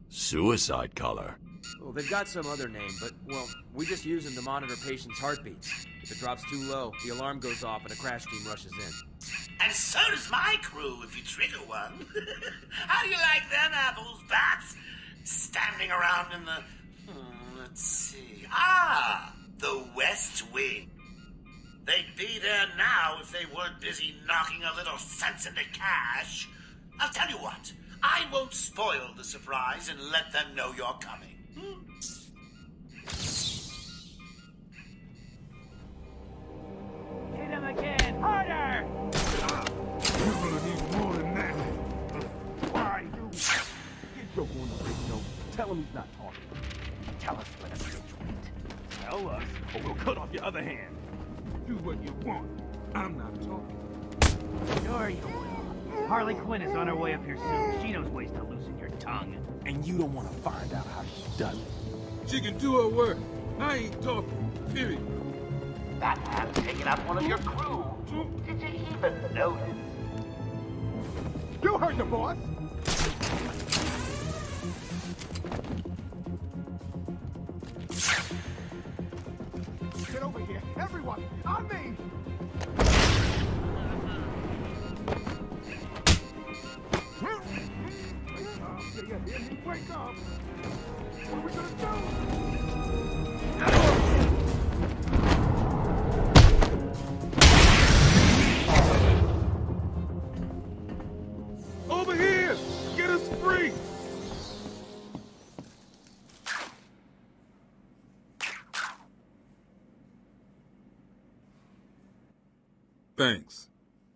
Suicide collar? Well, they've got some other name, but, well, we just use them to monitor patients' heartbeats. If it drops too low, the alarm goes off and a crash team rushes in. And so does my crew, if you trigger one. How do you like them apples, bats? Standing around in the... Oh, let's see... Ah! The West Wing. They'd be there now if they weren't busy knocking a little sense into Cash. I'll tell you what. I won't spoil the surprise and let them know you're coming. Hit him again! Harder! You're gonna need more than that. Why, you... Get Joker on the radio. Tell him he's not talking. Tell us where the future went. Tell us, or we'll cut off your other hand. Do what you want. I'm not talking. Sure you will. Harley Quinn is on her way up here soon. She knows ways to loosen your tongue. And you don't want to find out how she does it. She can do her work. I ain't talking, period. Batman's taking up one of your crew. Did you even notice? You heard the boss! Get over here, everyone! I mean... You're gonna get hit. Wake up! What are we gonna do? Thanks.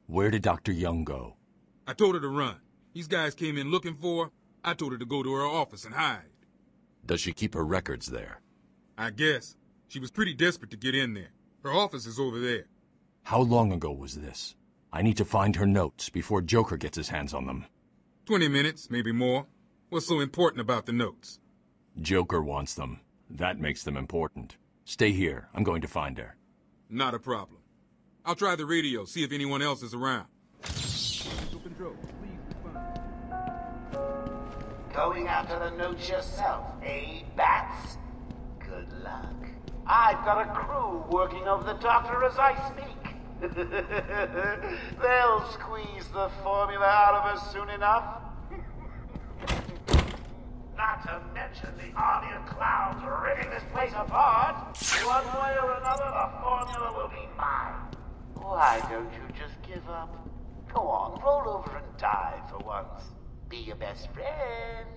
Where did Dr. Young go? I told her to run. These guys came in looking for her. I told her to go to her office and hide. Does she keep her records there? I guess. She was pretty desperate to get in there. Her office is over there. How long ago was this? I need to find her notes before Joker gets his hands on them. 20 minutes, maybe more. What's so important about the notes? Joker wants them. That makes them important. Stay here. I'm going to find her. Not a problem. I'll try the radio, see if anyone else is around. Going after the notes yourself, eh, Bats? Good luck. I've got a crew working over the doctor as I speak. They'll squeeze the formula out of us soon enough. Not to mention the army of clowns ripping this place apart. One way or another, the formula will be mine. Why don't you just give up? Go on, roll over and die for once. Be your best friend.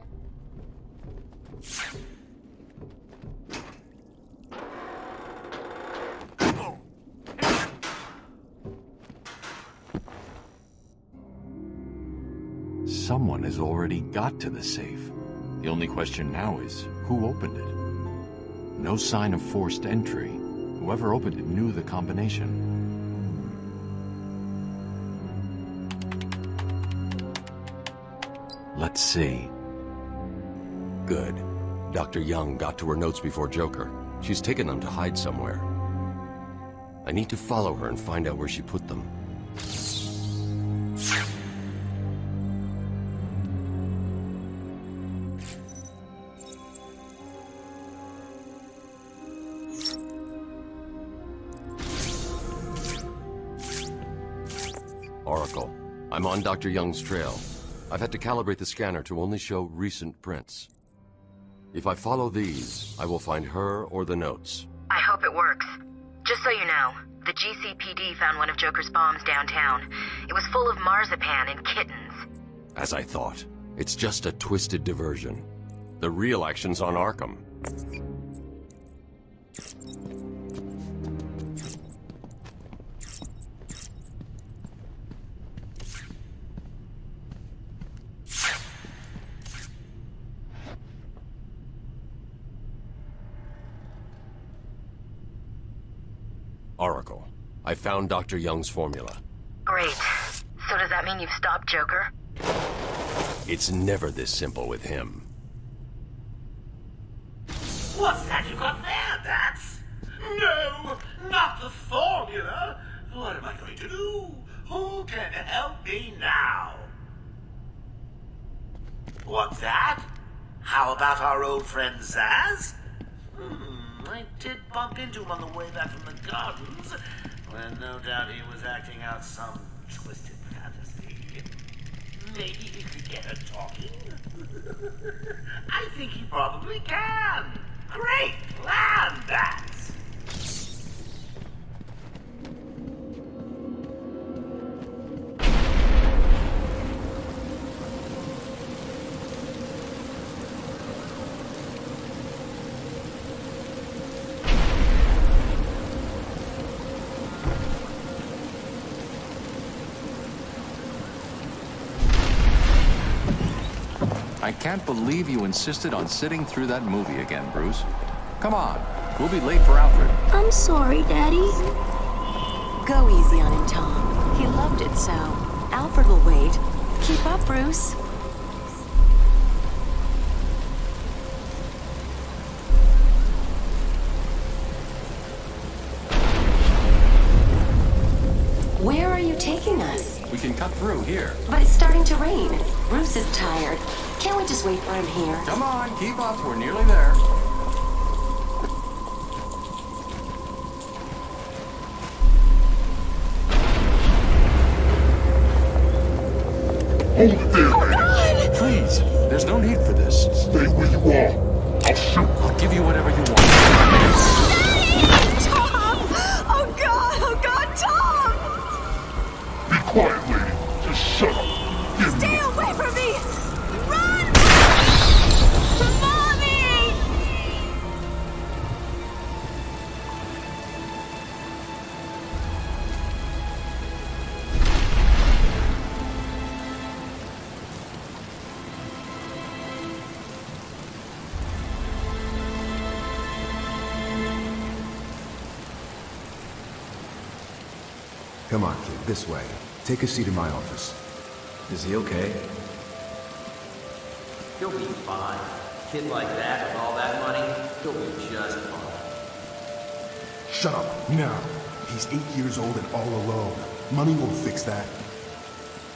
Someone has already got to the safe. The only question now is, who opened it? No sign of forced entry. Whoever opened it knew the combination. Let's see. Good. Dr. Young got to her notes before Joker. She's taken them to hide somewhere. I need to follow her and find out where she put them. Oracle, I'm on Dr. Young's trail. I've had to calibrate the scanner to only show recent prints. If I follow these, I will find her or the notes. I hope it works. Just so you know, the GCPD found one of Joker's bombs downtown. It was full of marzipan and kittens. As I thought, it's just a twisted diversion. The real action's on Arkham. Oracle, I found Dr. Young's formula. Great. So does that mean you've stopped Joker? It's never this simple with him. What's that you got there, Bats? No, not the formula! What am I going to do? Who can help me now? What's that? How about our old friend Zsasz? I did bump into him on the way back from the gardens, where no doubt he was acting out some twisted fantasy. Maybe he could get her talking? I think he probably can! Great plan, Bats! I can't believe you insisted on sitting through that movie again, Bruce. Come on, we'll be late for Alfred. I'm sorry, Daddy. Go easy on him, Tom. He loved it so. Alfred will wait. Keep up, Bruce. Where are you taking us? We can cut through here. But it's starting to rain. Bruce is tired. Can't we just wait for him here? Come on, keep up. We're nearly there. Over there. Hold on! Please, there's no need Come on, kid, this way. Take a seat in my office. Is he okay? He'll be fine. Kid like that, with all that money, he'll be just fine. Shut up, now. He's 8 years old and all alone. Money won't fix that.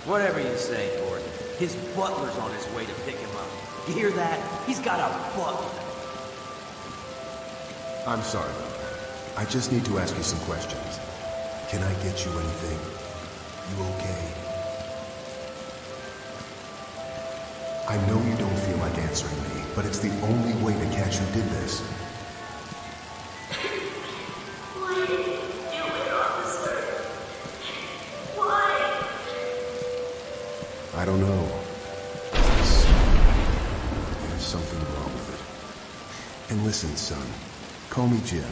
Whatever you say, Gordon. His butler's on his way to pick him up. You hear that? He's got a butler. I'm sorry, though. I just need to ask you some questions. Can I get you anything? You okay? I know you don't feel like answering me, but it's the only way to catch who did this. Why did you do it, officer? Why? I don't know. There's something wrong with it. And listen, son. Call me Jim.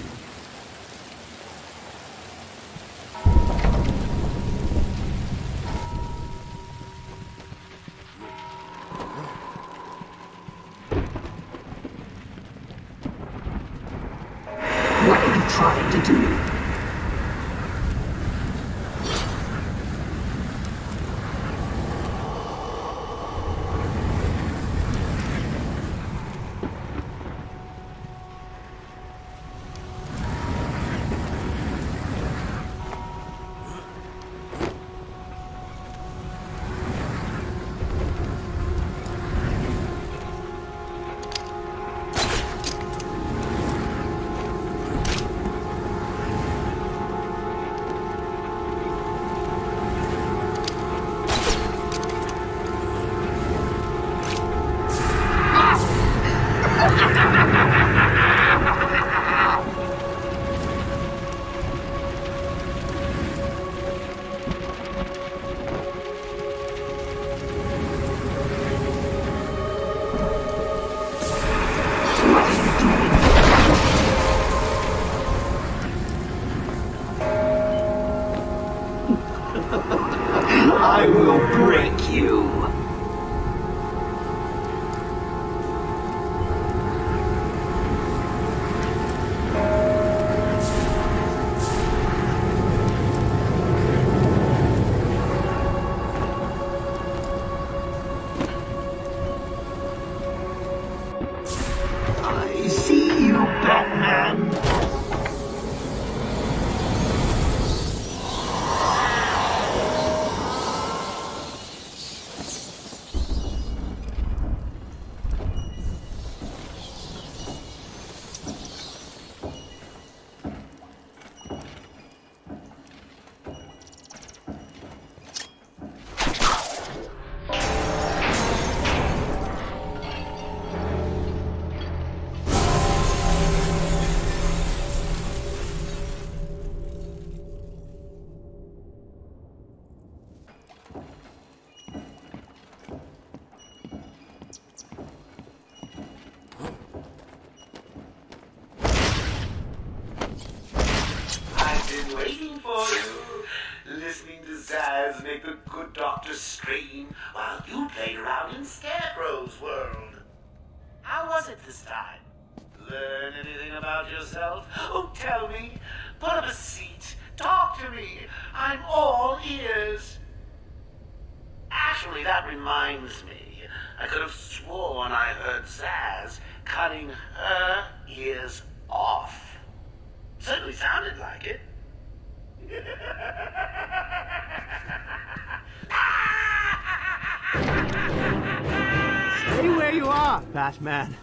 Batman.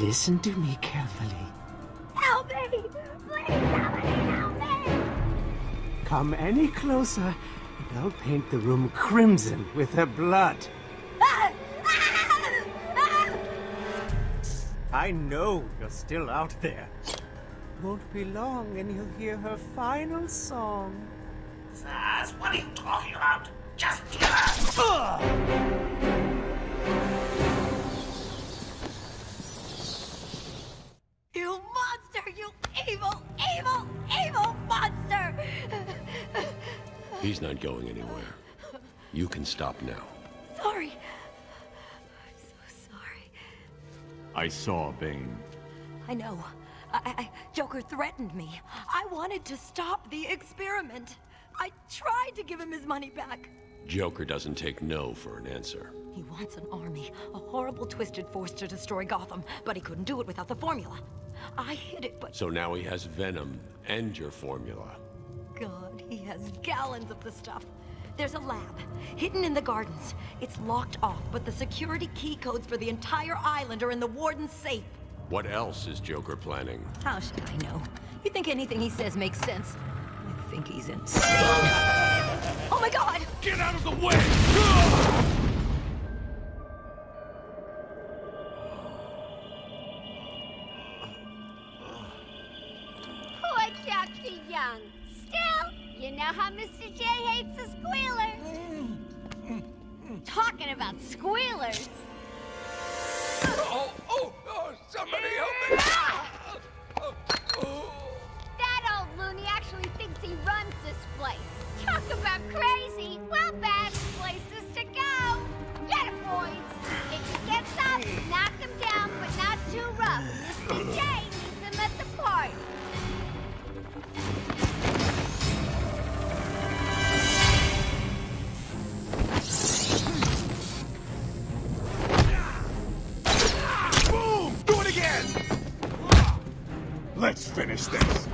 Listen to me carefully. Help me! Please, somebody help me! Come any closer, and I'll paint the room crimson with her blood. I know you're still out there. Won't be long, and you'll hear her final song. Zsasz, what are you talking about? Just kill her! He's not going anywhere. You can stop now. Sorry. I'm so sorry. I saw Bane. I know. Joker threatened me. I wanted to stop the experiment. I tried to give him his money back. Joker doesn't take no for an answer. He wants an army, a horrible twisted force to destroy Gotham, but he couldn't do it without the formula. I hid it, but... So now he has venom and your formula. God, he has gallons of the stuff. There's a lab, hidden in the gardens. It's locked off, but the security key codes for the entire island are in the warden's safe. What else is Joker planning? How should I know? You think anything he says makes sense? I think he's insane. Oh my God! Get out of the way! Poor Dr. Young. Still, you know how Mr. J hates a squealer. Talking about squealers. Oh, somebody help me! That old loony actually thinks he runs this place. Talk about crazy! Well, bad places to go! Get a point! If he gets up, knock him down, but not too rough. Mr. J needs him at the party. Let's finish this.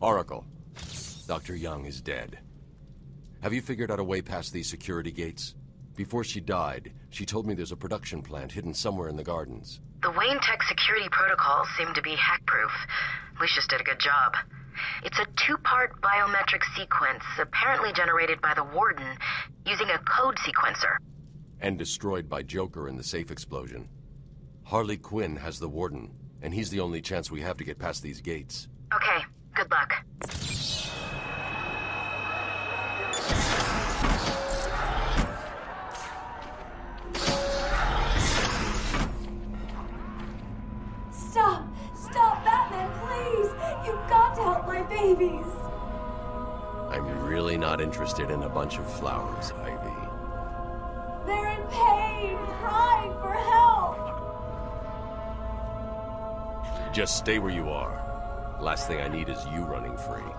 Oracle, Dr. Young is dead. Have you figured out a way past these security gates? Before she died, she told me there's a production plant hidden somewhere in the gardens. The Wayne Tech security protocols seem to be hack-proof. Lucius did a good job. It's a two-part biometric sequence, apparently generated by the warden, using a code sequencer. And destroyed by Joker in the safe explosion. Harley Quinn has the warden, and he's the only chance we have to get past these gates. Okay, good luck. Babies. I'm really not interested in a bunch of flowers, Ivy. They're in pain, crying for help. Just stay where you are. Last thing I need is you running free.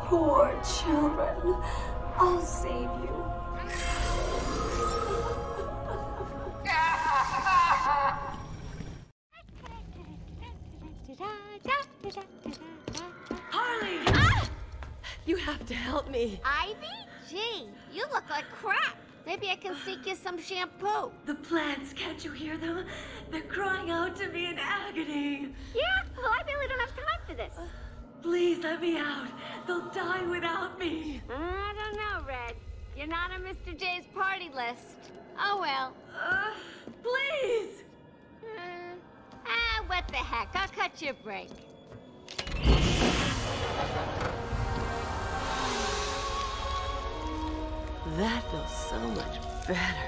Poor children. I'll save you. You have to help me. Ivy? Gee, you look like crap. Maybe I can sneak you some shampoo. The plants, can't you hear them? They're crying out to me in agony. Yeah, well, I really don't have time for this. Please let me out. They'll die without me. I don't know, Red. You're not on Mr. J's party list. Oh, well. Please! What the heck? I'll cut you a break. That feels so much better.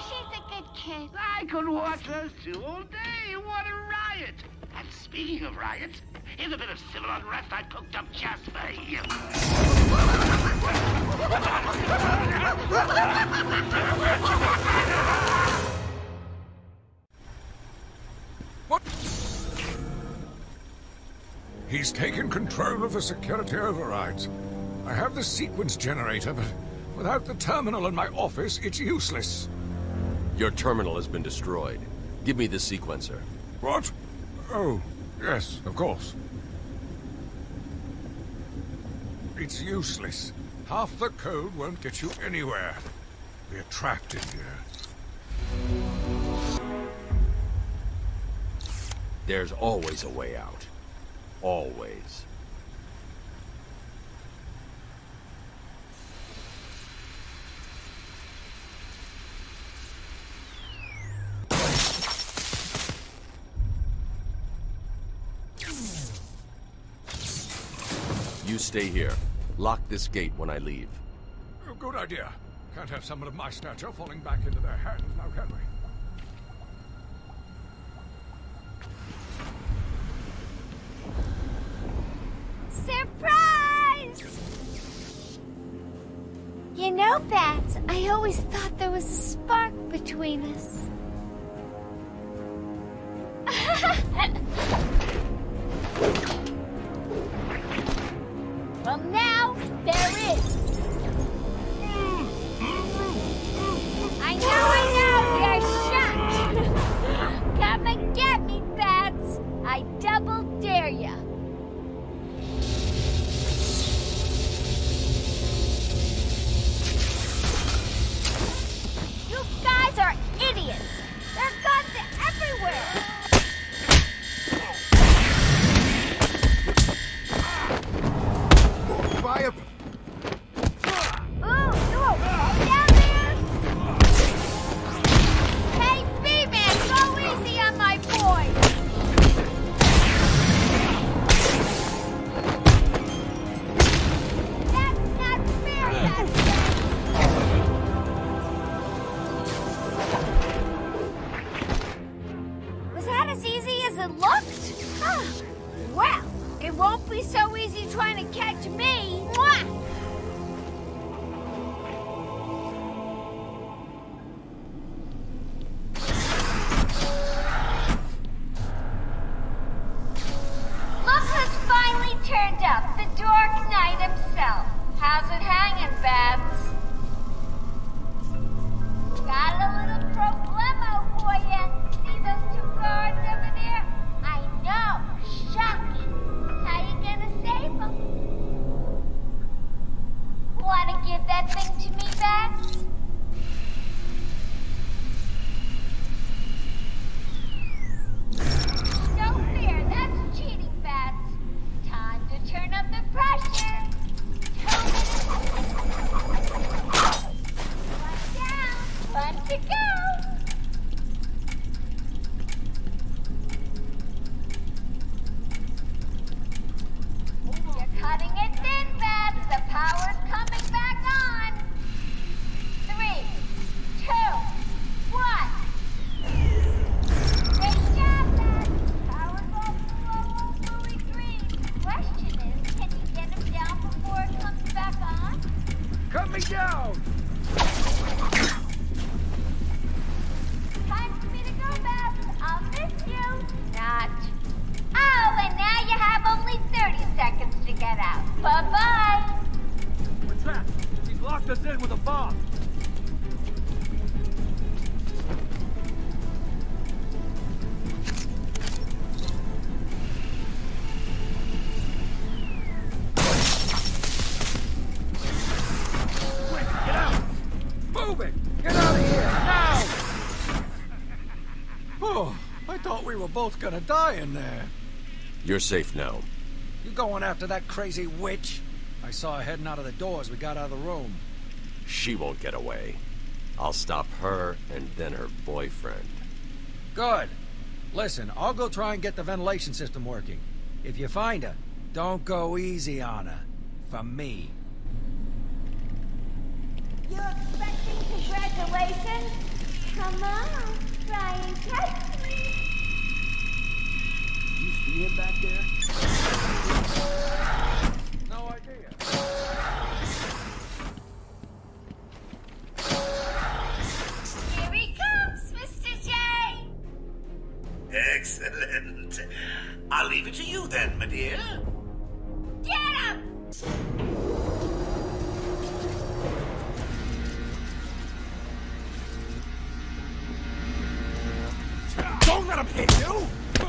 She's a good kid. I could watch us two all day. What a riot! And speaking of riots, here's a bit of civil unrest I cooked up just for you. What? He's taken control of the security overrides. I have the sequence generator, but without the terminal in my office, it's useless. Your terminal has been destroyed. Give me the sequencer. What? Oh, yes, of course. It's useless. Half the code won't get you anywhere. We are trapped in here. There's always a way out. Always. You stay here. Lock this gate when I leave. Good idea. Can't have someone of my stature falling back into their hands now, can we? Surprise! You know, Bats, I always thought there was a spark between us. Well, now there is. I know, you're shocked. Come and get me, Bats. I double dare ya. You guys are idiots. There are guns everywhere. We were both gonna die in there. You're safe now. You going after that crazy witch? I saw her heading out of the door as we got out of the room. She won't get away. I'll stop her and then her boyfriend. Good. Listen, I'll go try and get the ventilation system working. If you find her, don't go easy on her. For me. You're expecting congratulations? Come on, try and catch me. You see him back there? No idea. Here he comes, Mr. J! Excellent. I'll leave it to you then, my dear. Get him! Don't let him hit you! Oh!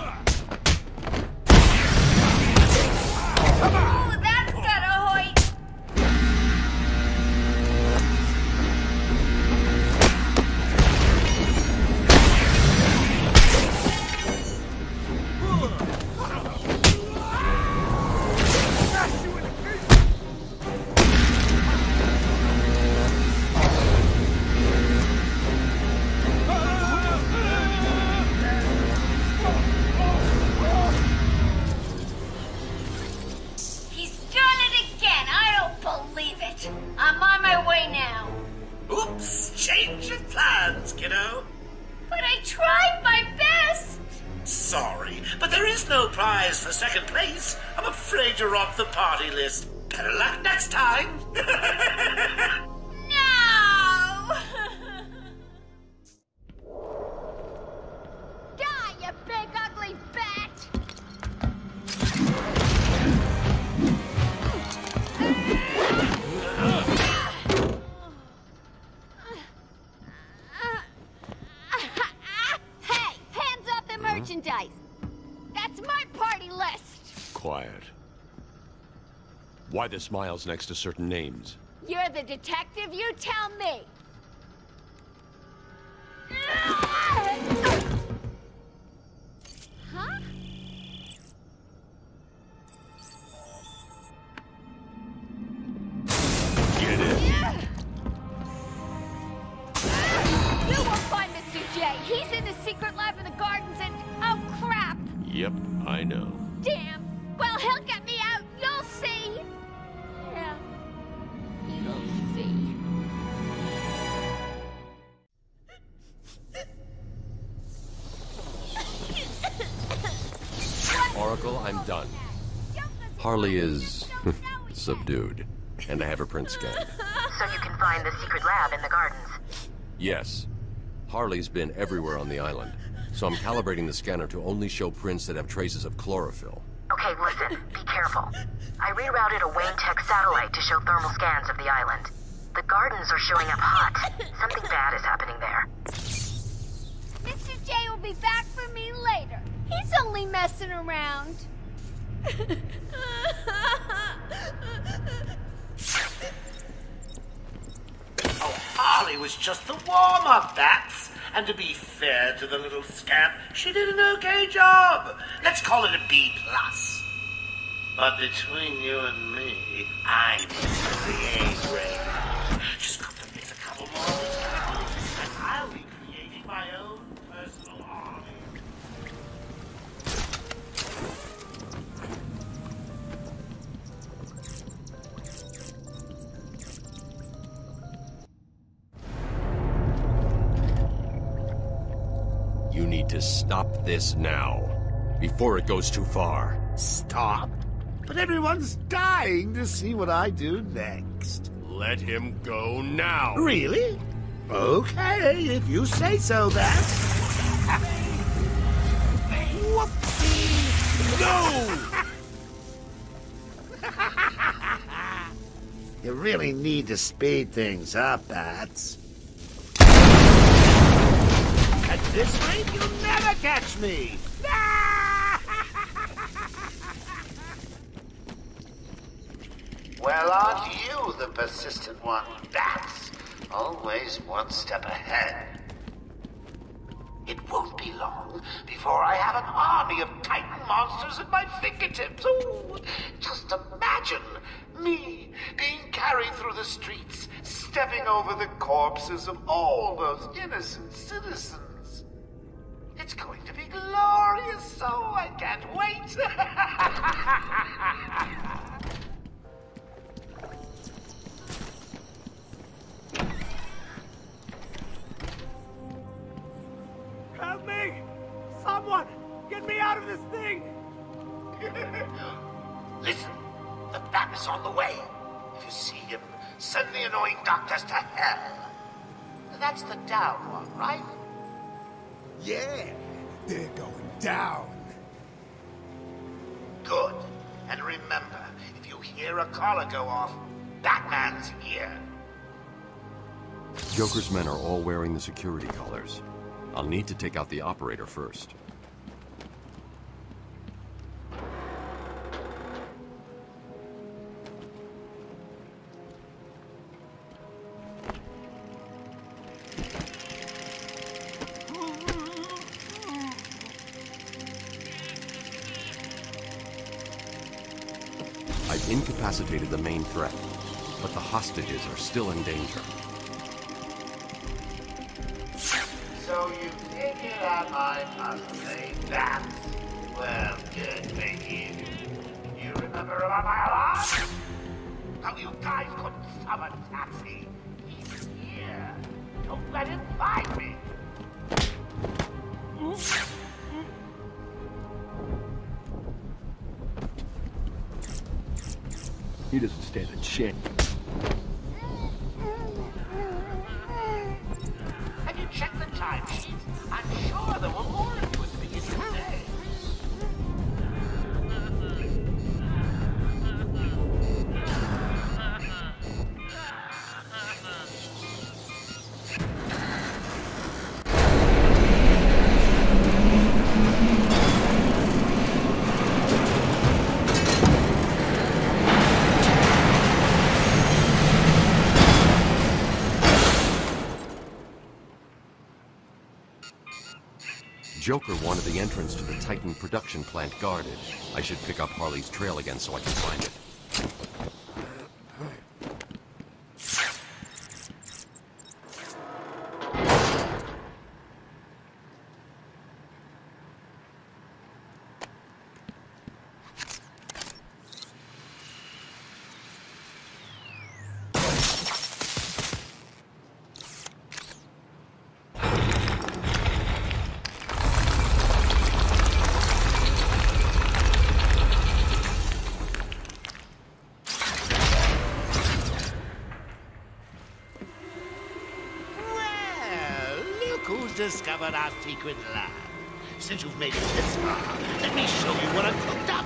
Right, I'm on my way now. Oops, change of plans, kiddo. But I tried my best. Sorry, but there is no prize for second place. I'm afraid you're off the party list. Better luck next time. No! Die, you big ugly bat! Hey, hands off the merchandise! That's my party list! Quiet. Why the smiles next to certain names? You're the detective, you tell me! Huh? Get it! You won't find Mr. J. He's in the secret lab in the gardens and... Oh, crap! Yep, I know. Damn! Well, he'll get me out, you'll see! Yeah. You'll see. Oracle, I'm done. Harley is subdued, and I have her print scanned. So you can find the secret lab in the gardens? Yes. Harley's been everywhere on the island, so I'm calibrating the scanner to only show prints that have traces of chlorophyll. Okay, listen, be careful. I rerouted a Wayne Tech satellite to show thermal scans of the island. The gardens are showing up hot. Something bad is happening there. Mr. J will be back for me later. He's only messing around. Oh, Harley was just the warm-up, Bats. And to be fair to the little scamp, she did an okay job. Let's call it a B+. But between you and me, I'm the A grade. Just got to get a couple more of these cards, and I'll be creating my own personal army. You need to stop this now, before it goes too far. Stop? But everyone's dying to see what I do next. Let him go now. Really? Okay, if you say so, then. Whoopsie! No! You really need to speed things up, Bats. At this rate, you'll never catch me! Well, aren't you the persistent one, Bats? Always one step ahead. It won't be long before I have an army of Titan monsters at my fingertips. Ooh, just imagine me being carried through the streets, stepping over the corpses of all those innocent citizens. It's going to be glorious, so I can't wait. Help me! Someone! Get me out of this thing! Listen, the bat is on the way. If you see him, send the annoying doctors to hell. That's the down one, right? Yeah, they're going down. Good. And remember, if you hear a collar go off, Batman's here. Joker's men are all wearing the security collars. I'll need to take out the operator first. I've incapacitated the main threat, but the hostages are still in danger. So you think it out my puzzle, Bats? Well, good thinking. You remember about my alarm? how you guys couldn't summon a taxi. He's here. Don't let him find me. He doesn't stand a chance. Have you checked the time sheet? I'm sure there were more of you at the beginning of the day. Joker wanted the entrance to the Titan production plant guarded. I should pick up Harley's trail again so I can find it. Discovered our secret lab. Since you've made it this far, let me show you what I've cooked up.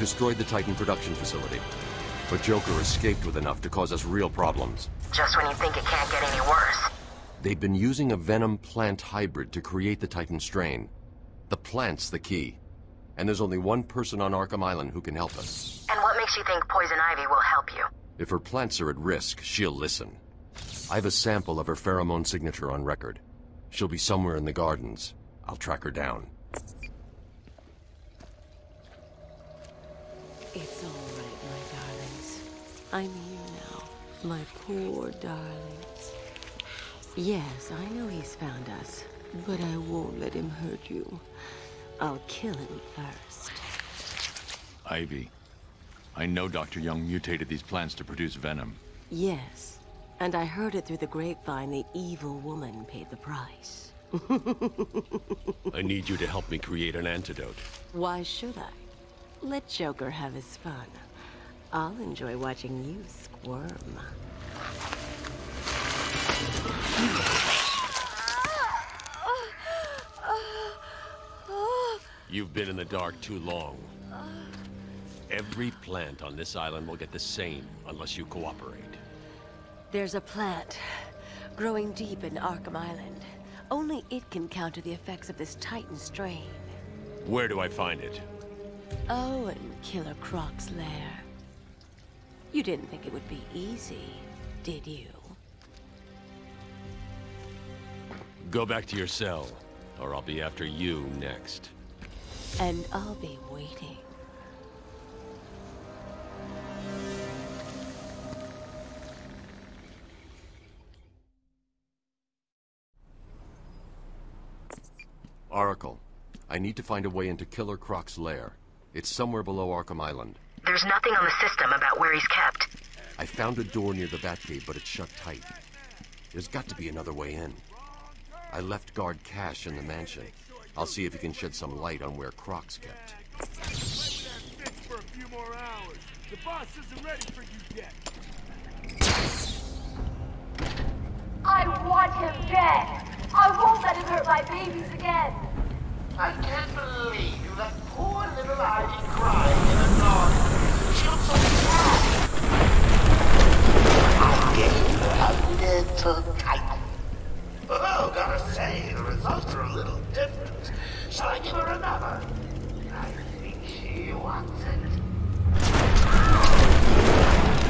Destroyed the Titan production facility. But Joker escaped with enough to cause us real problems. Just when you think it can't get any worse. They've been using a venom plant hybrid to create the Titan strain. The plant's the key. And there's only one person on Arkham Island who can help us. And what makes you think Poison Ivy will help you? If her plants are at risk, she'll listen. I have a sample of her pheromone signature on record. She'll be somewhere in the gardens. I'll track her down. It's all right, my darlings. I'm here now, my poor darlings. Yes, I know he's found us, but I won't let him hurt you. I'll kill him first. Ivy, I know Dr. Young mutated these plants to produce venom. Yes, and I heard it through the grapevine. The evil woman paid the price. I need you to help me create an antidote. Why should I? Let Joker have his fun. I'll enjoy watching you squirm. You've been in the dark too long. Every plant on this island will get the same unless you cooperate. There's a plant growing deep in Arkham Island. Only it can counter the effects of this Titan strain. Where do I find it? Oh, and Killer Croc's lair. You didn't think it would be easy, did you? Go back to your cell, or I'll be after you next. And I'll be waiting. Oracle, I need to find a way into Killer Croc's lair. It's somewhere below Arkham Island. There's nothing on the system about where he's kept. I found a door near the Batcave, but it's shut tight. There's got to be another way in. I left guard Cash in the mansion. I'll see if he can shed some light on where Croc's kept. Let that sit for a few more hours. The boss isn't ready for you yet. I want him dead. I won't let him hurt my babies again. I can't believe you let poor little Ivy cry in a dog. She'll so sad. I gave her a little Titan. Oh, gotta say, the results are a little different. Shall I give her another? I think she wants it.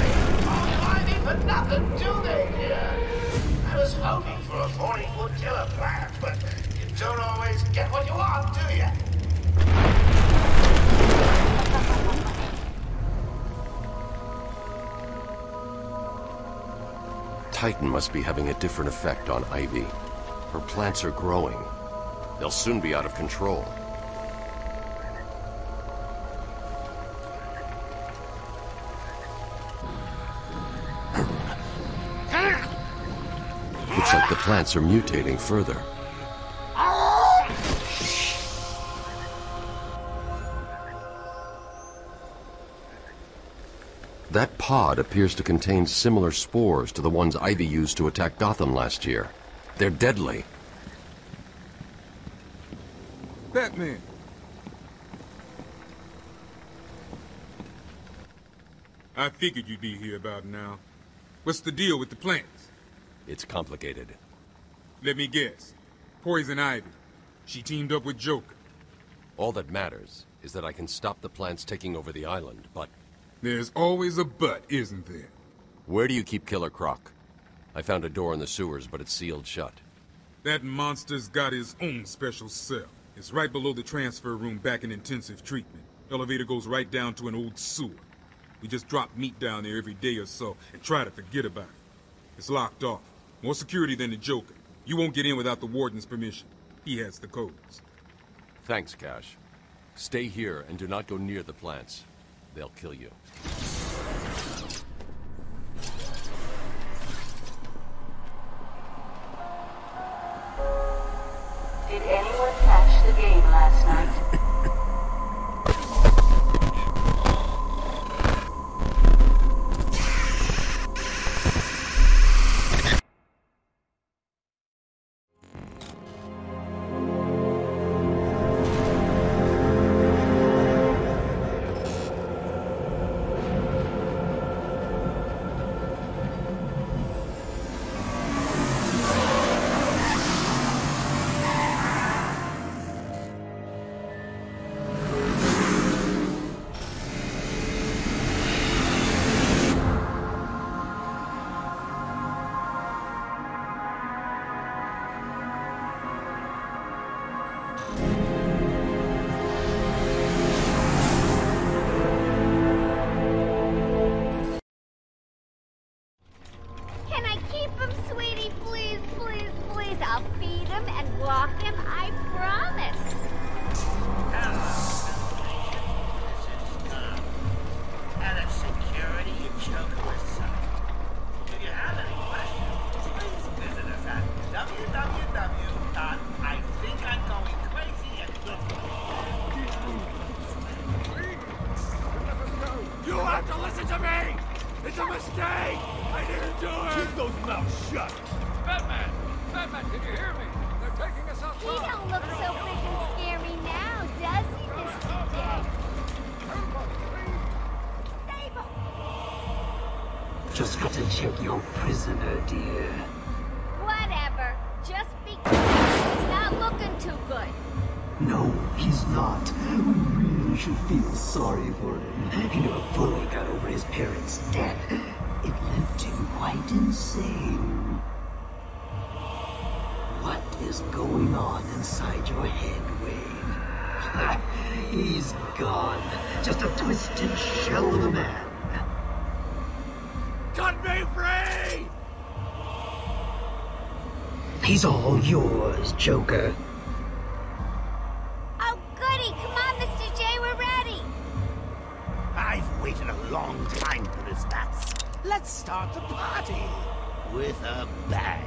They call Ivy for nothing, do they, dear? I was hoping for a 40-foot killer plan, but... don't always get what you want, do you? Titan must be having a different effect on Ivy. Her plants are growing. They'll soon be out of control. Looks like the plants are mutating further. That pod appears to contain similar spores to the ones Ivy used to attack Gotham last year. They're deadly. Batman! I figured you'd be here about now. What's the deal with the plants? It's complicated. Let me guess. Poison Ivy. She teamed up with Joker. All that matters is that I can stop the plants taking over the island, but... there's always a but, isn't there? Where do you keep Killer Croc? I found a door in the sewers, but it's sealed shut. That monster's got his own special cell. It's right below the transfer room back in intensive treatment. Elevator goes right down to an old sewer. We just drop meat down there every day or so and try to forget about it. It's locked off. More security than the Joker. You won't get in without the warden's permission. He has the codes. Thanks, Cash. Stay here and do not go near the plants. They'll kill you. Did anyone catch the game last night? He's all yours, Joker. waited a long time for this, Bats. Let's start the party with a bang.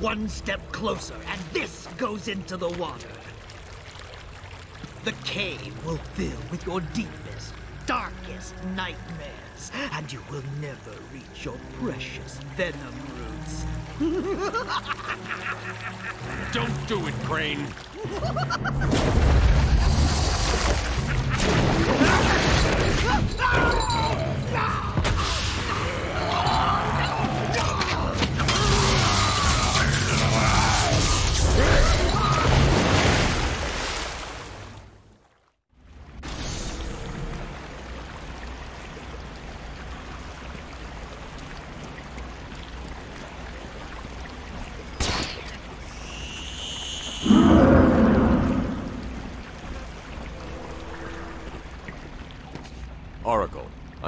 One step closer, and this goes into the water. The cave will fill with your deepest, darkest nightmares, and you will never reach your precious venom roots. Don't do it, Crane. No! No!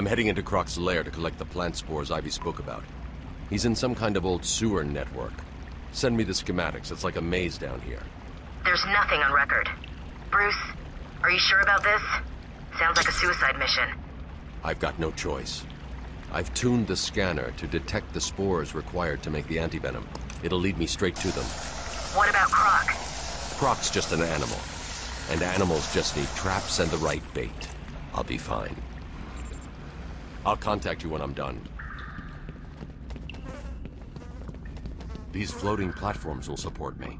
I'm heading into Croc's lair to collect the plant spores Ivy spoke about. He's in some kind of old sewer network. Send me the schematics. It's like a maze down here. There's nothing on record. Bruce, are you sure about this? Sounds like a suicide mission. I've got no choice. I've tuned the scanner to detect the spores required to make the antivenom. It'll lead me straight to them. What about Croc? Croc's just an animal. And animals just need traps and the right bait. I'll be fine. I'll contact you when I'm done. These floating platforms will support me,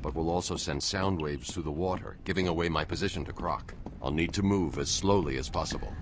but will also send sound waves through the water, giving away my position to Croc. I'll need to move as slowly as possible.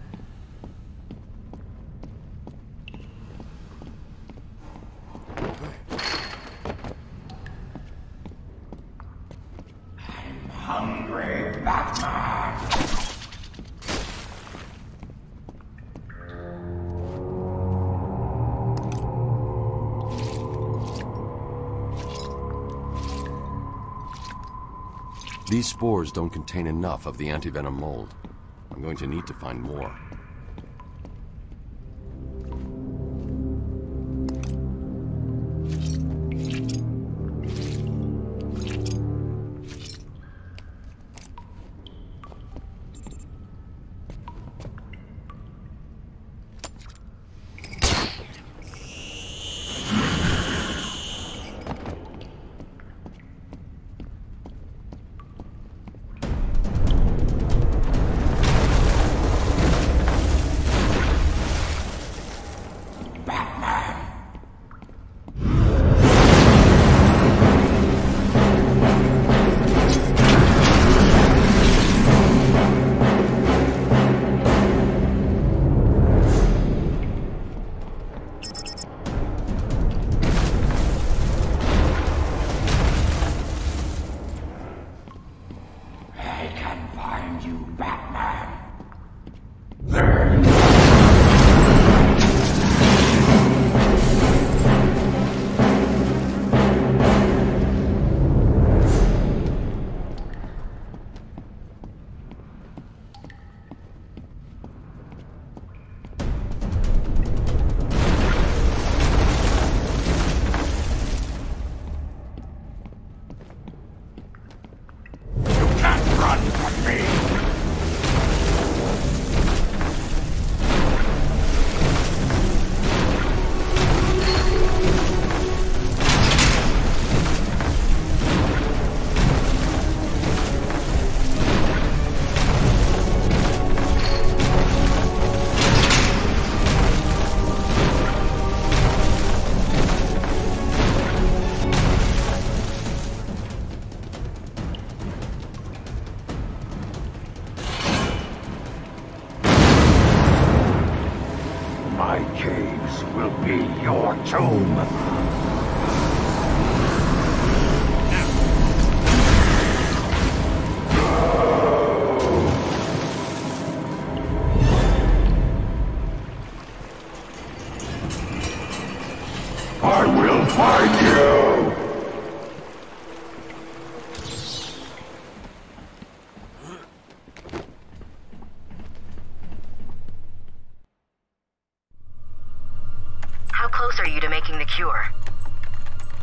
These spores don't contain enough of the antivenom mold. I'm going to need to find more.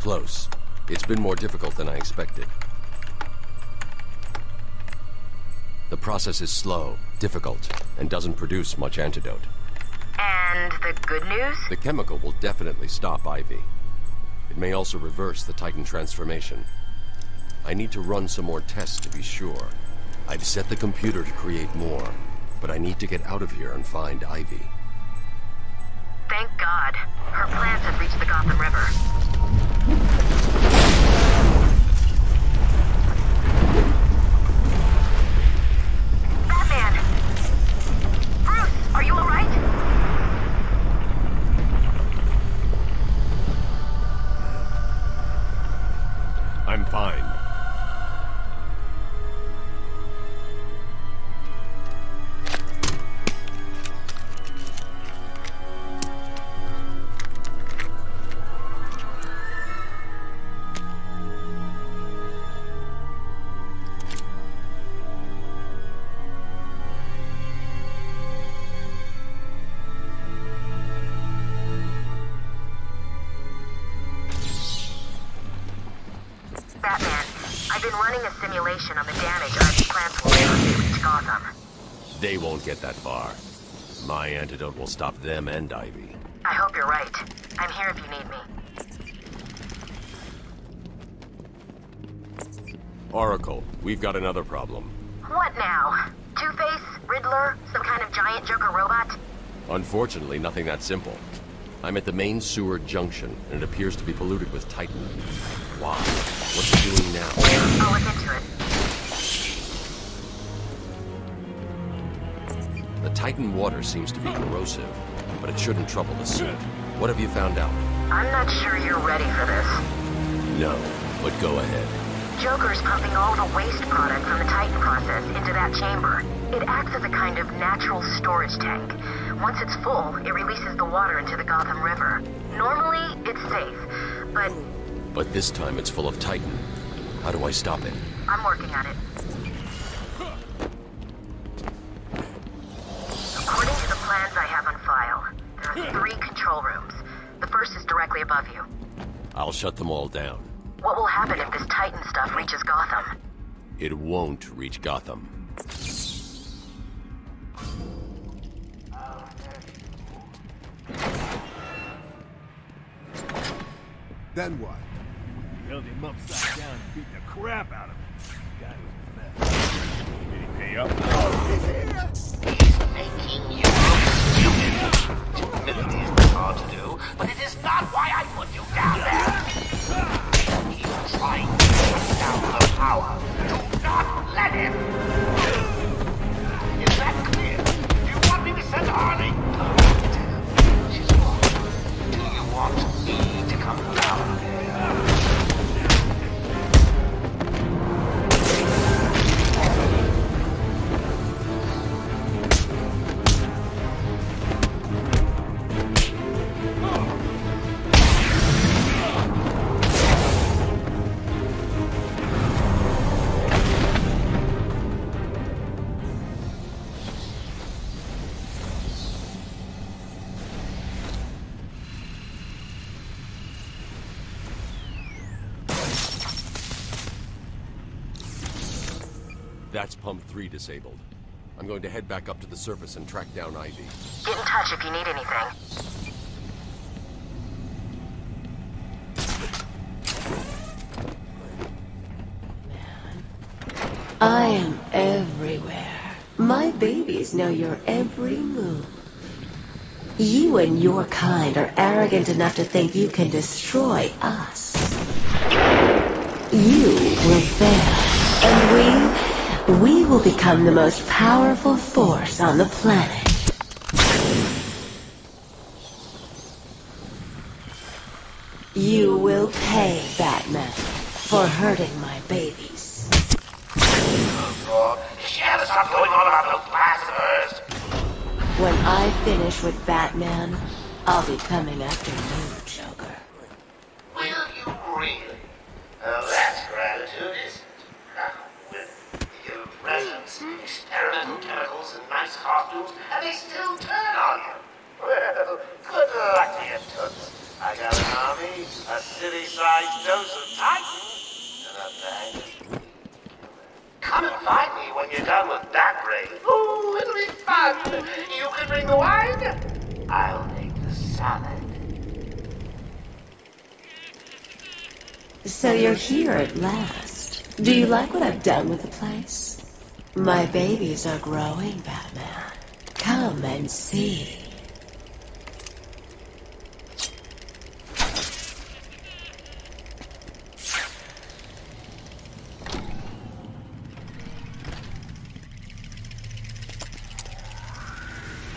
Close. It's been more difficult than I expected. The process is slow, difficult, and doesn't produce much antidote. And the good news? The chemical will definitely stop Ivy. It may also reverse the Titan transformation. I need to run some more tests to be sure. I've set the computer to create more, but I need to get out of here and find Ivy. Thank God. Her plans have reached the Gotham River. Batman! Bruce, are you all right? I'm fine. been running a simulation of the damage our plants will make when they reach Gotham. They won't get that far. My antidote will stop them and Ivy. I hope you're right. I'm here if you need me. Oracle, we've got another problem. What now? Two-Face? Riddler? Some kind of giant Joker robot? Unfortunately, nothing that simple. I'm at the main sewer junction, and it appears to be polluted with Titan. Why? What's it doing now? I'll look into it. The Titan water seems to be corrosive, but it shouldn't trouble the suit. What have you found out? I'm not sure you're ready for this. No, but go ahead. Joker's pumping all the waste product from the Titan process into that chamber. It acts as a kind of natural storage tank. Once it's full, it releases the water into the Gotham River. Normally, it's safe, but... But this time it's full of Titan. How do I stop it? I'm working on it. According to the plans I have on file, there are 3 control rooms. The first is directly above you. I'll shut them all down. What will happen if this Titan stuff reaches Gotham? It won't reach Gotham. Then what? Held him upside down and beat the crap out of him. The guy was a mess. Did he pay up? Oh, he's here! He's making you look stupid. Stupidity is hard to do, but it is not why I put you down there. He's trying to put down the power. Do not let him. Is that clear? Do you want me to send Harley? She's gone. Do you want me to come down there? That's pump 3 disabled. I'm going to head back up to the surface and track down Ivy. Get in touch if you need anything. I am everywhere. My babies know your every move. You and your kind are arrogant enough to think you can destroy us. You will fail, and we will become the most powerful force on the planet. You will pay, Batman, for hurting my babies. Gotta stop going on about those blasphemers. When I finish with Batman, I'll be coming after you, Joker. Will you really? Oh, that's gratitude, isn't it? Presents, experimental chemicals, and nice costumes, and they still turn on you. Well, good luck to you, Toots. I got an army, a city-sized dose of Titans, and a bag. Come and find me when you're done with that raid. Ooh, it'll be fun. You can bring the wine. I'll make the salad. So you're here at last. Do you like what I've done with the place? My babies are growing, Batman. Come and see.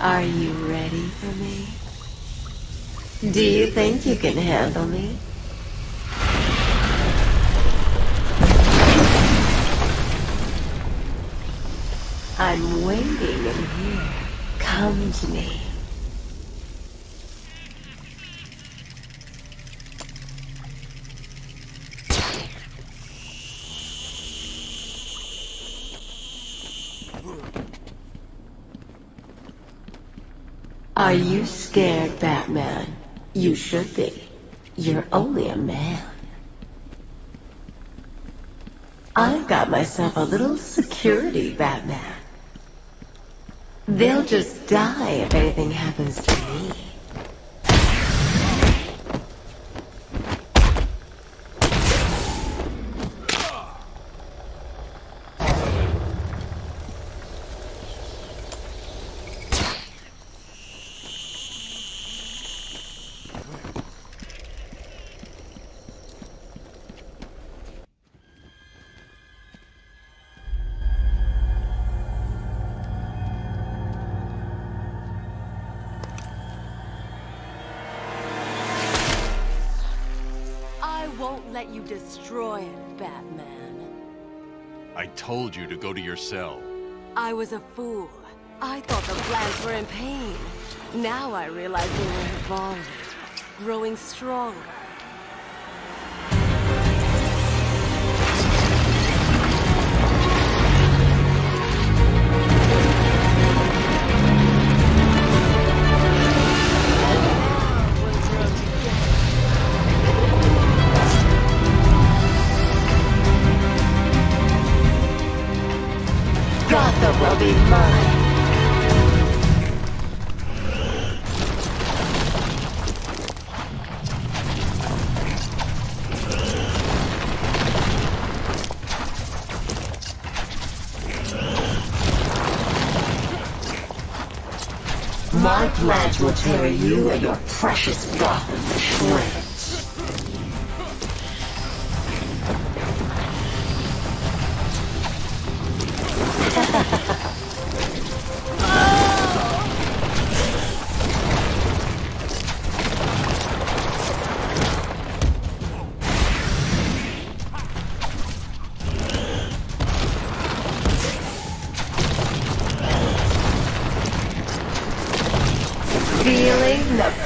Are you ready for me? Do you think you can handle me? I'm waiting in here. Come to me. Are you scared, Batman? You should be. You're only a man. I've got myself a little security Batman. They'll just die if anything happens to me. Destroy it, Batman. I told you to go to your cell. I was a fool. I thought the plants were in pain. Now I realize they were evolving, growing stronger. My pledge will tear you and your precious Gotham to shreds.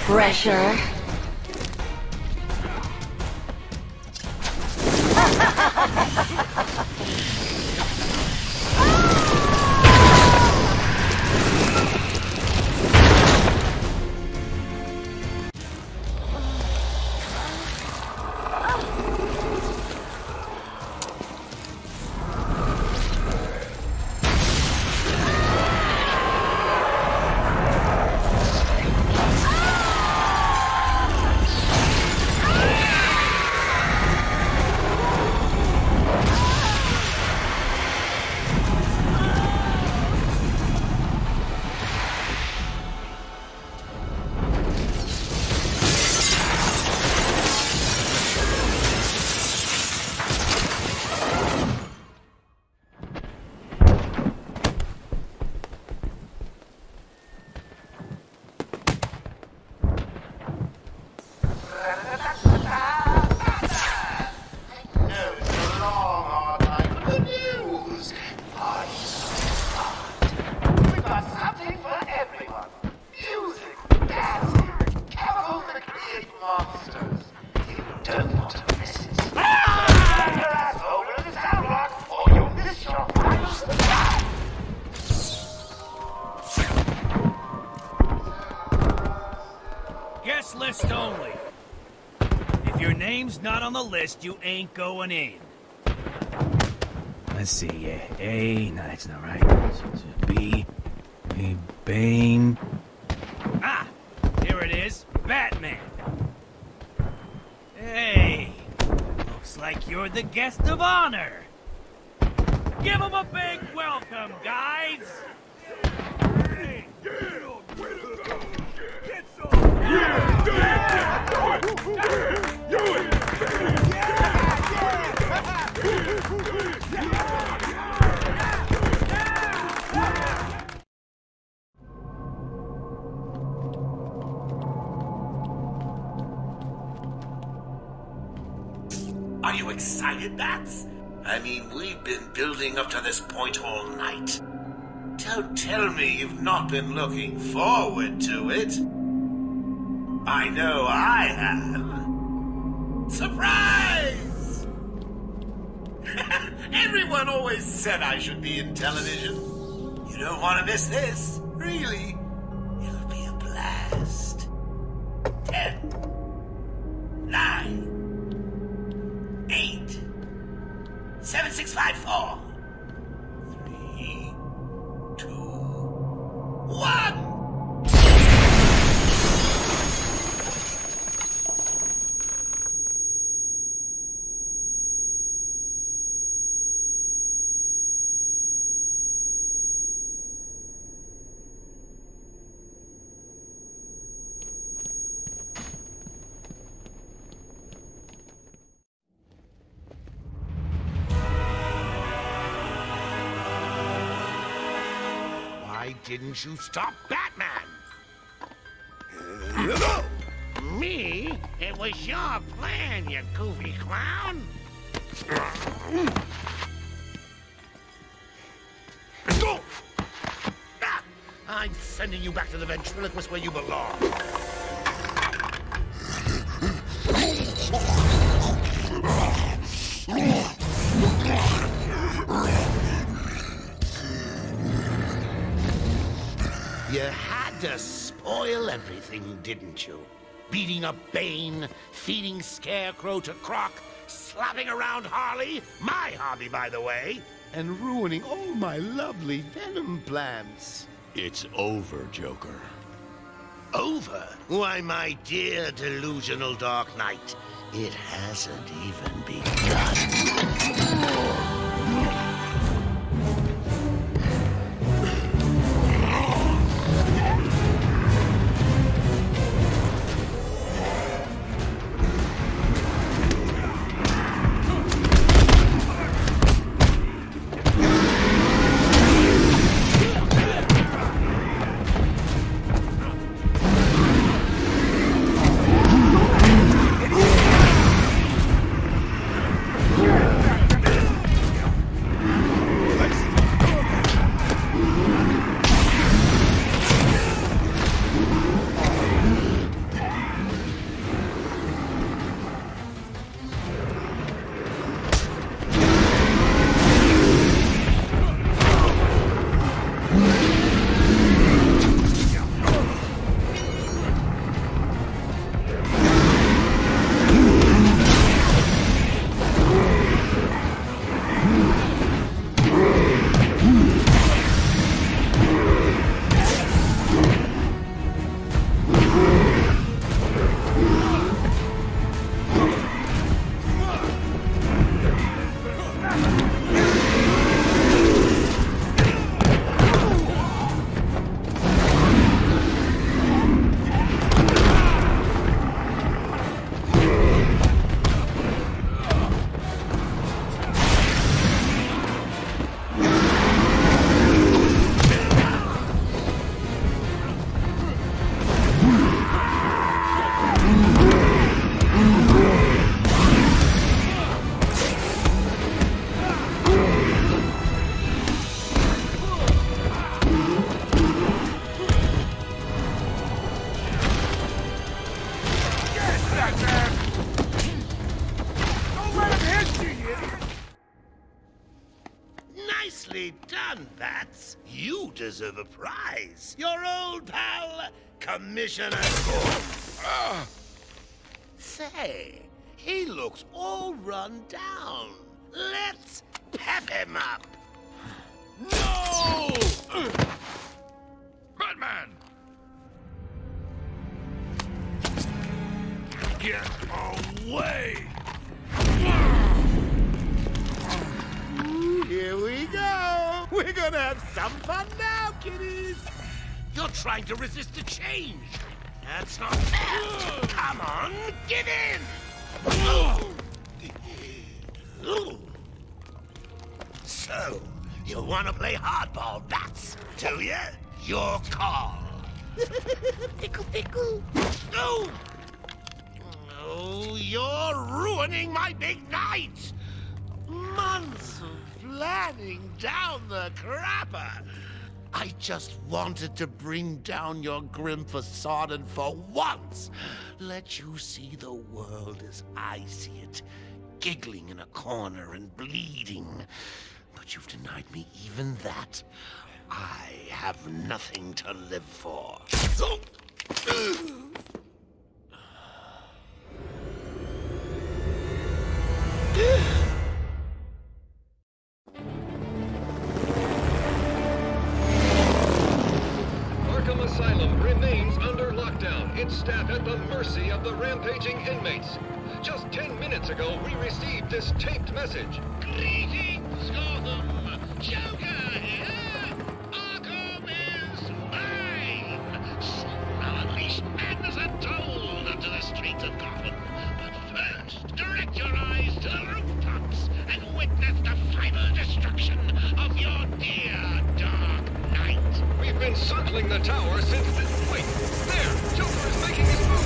Pressure. Not on the list, you ain't going in. Let's see, yeah. A, no, that's not right. B, Bane. Ah, here it is, Batman. Hey, looks like you're the guest of honor. Give him a big welcome, guys. Hey, get Are you excited, Bats? I mean, we've been building up to this point all night. Don't tell me you've not been looking forward to it. I know I have. Surprise! Everyone always said I should be in television. You don't want to miss this, really. It'll be a blast. 10, 9, 8, 7, 654. 3, 2, 1. Didn't you stop Batman? Me? It was your plan, you goofy clown. I'm sending you back to the ventriloquist where you belong. You had to spoil everything, didn't you? Beating up Bane, feeding Scarecrow to Croc, slapping around Harley, my hobby, by the way, and ruining all my lovely venom plants. It's over, Joker. Over? Why, my dear delusional Dark Knight, it hasn't even begun. Deserve a prize. Your old pal, Commissioner Gordon. Say, he looks all run down. Let's pep him up. No! Batman! Get away! Here we go! We're gonna have some fun now, kiddies! You're trying to resist the change! That's not fair! Come on, get in! So, you wanna play hardball, bats, do ya? Your call! Tickle, tickle! No! Oh, you're ruining my big night! Months of planning down the crapper. I just wanted to bring down your grim facade and for once let you see the world as I see it, giggling in a corner and bleeding. But you've denied me even that. I have nothing to live for. So mercy of the rampaging inmates. Just 10 minutes ago, we received this taped message. Greetings, Gotham! Joker here! Arkham is mine! Now unleash madness untold into the streets of Gotham. But first, direct your eyes to the rooftops and witness the final destruction of your dear dark night. We've been circling the tower since this... Wait! There! Joker is making his move!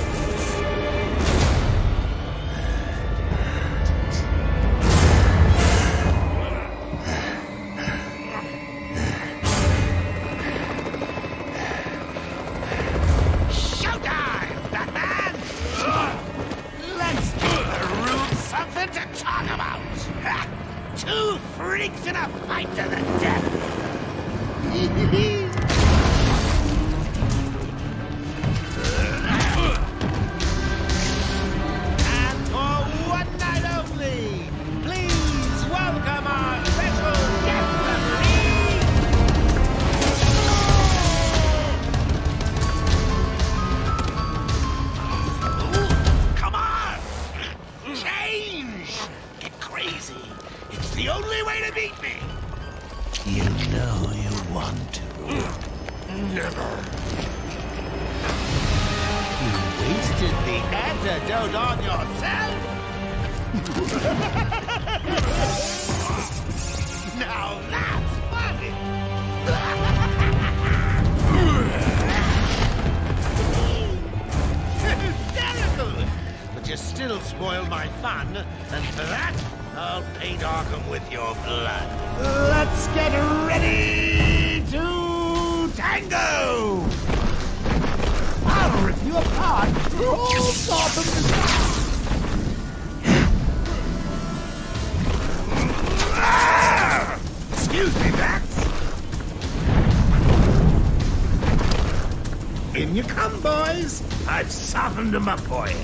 Them up for you.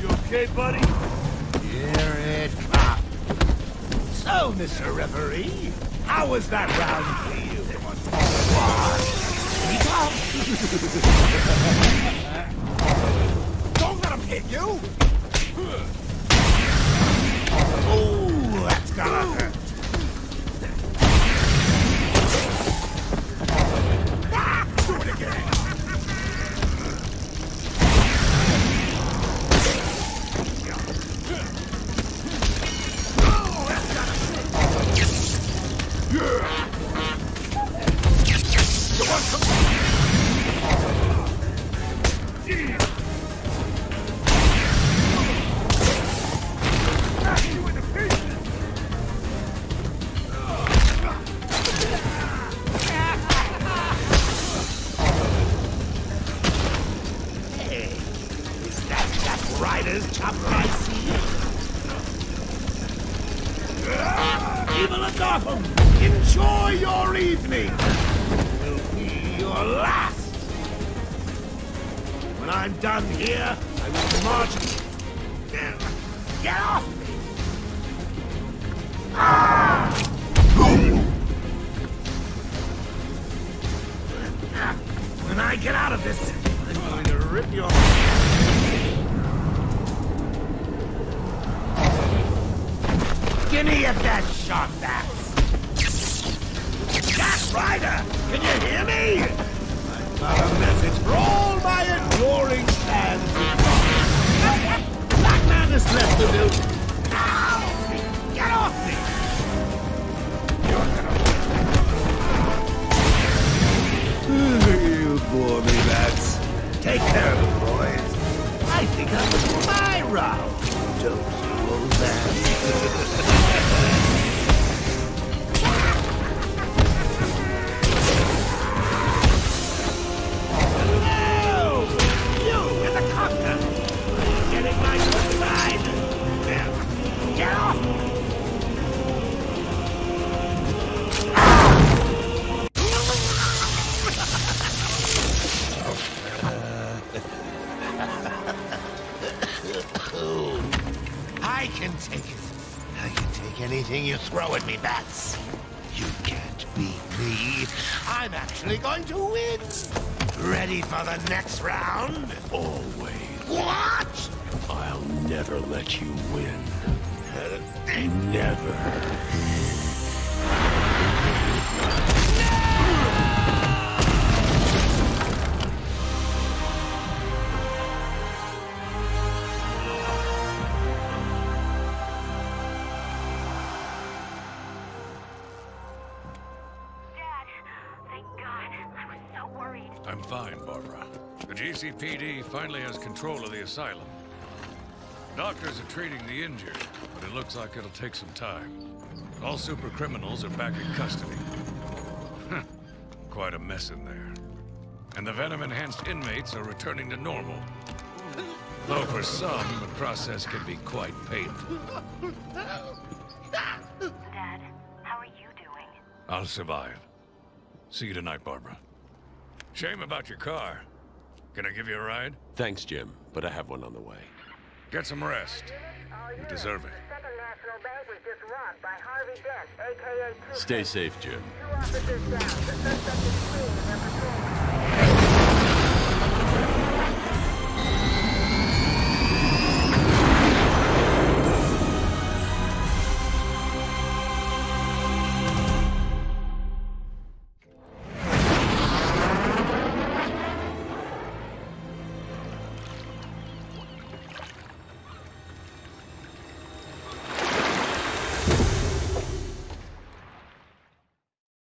You okay, buddy? Here it comes. So, Mr. Referee, how was that round for you? Don't let him hit you! Oh, that's gonna hurt. Throw at me, bats. You can't beat me. please. I'm actually going to win. Ready for the next round? Always. What? I'll never let you win. Never. I'm fine, Barbara. The GCPD finally has control of the asylum. Doctors are treating the injured, but it looks like it'll take some time. All super criminals are back in custody. Quite a mess in there. And the venom-enhanced inmates are returning to normal. Though for some, the process can be quite painful. Dad, how are you doing? I'll survive. See you tonight, Barbara. Shame about your car. Can I give you a ride? Thanks, Jim, but I have one on the way. Get some rest. You deserve it. Second National Bank was just robbed by Harvey Dent, a.k.a. Stay safe, Jim. Two officers down. The suspect is fleeing in their patrol.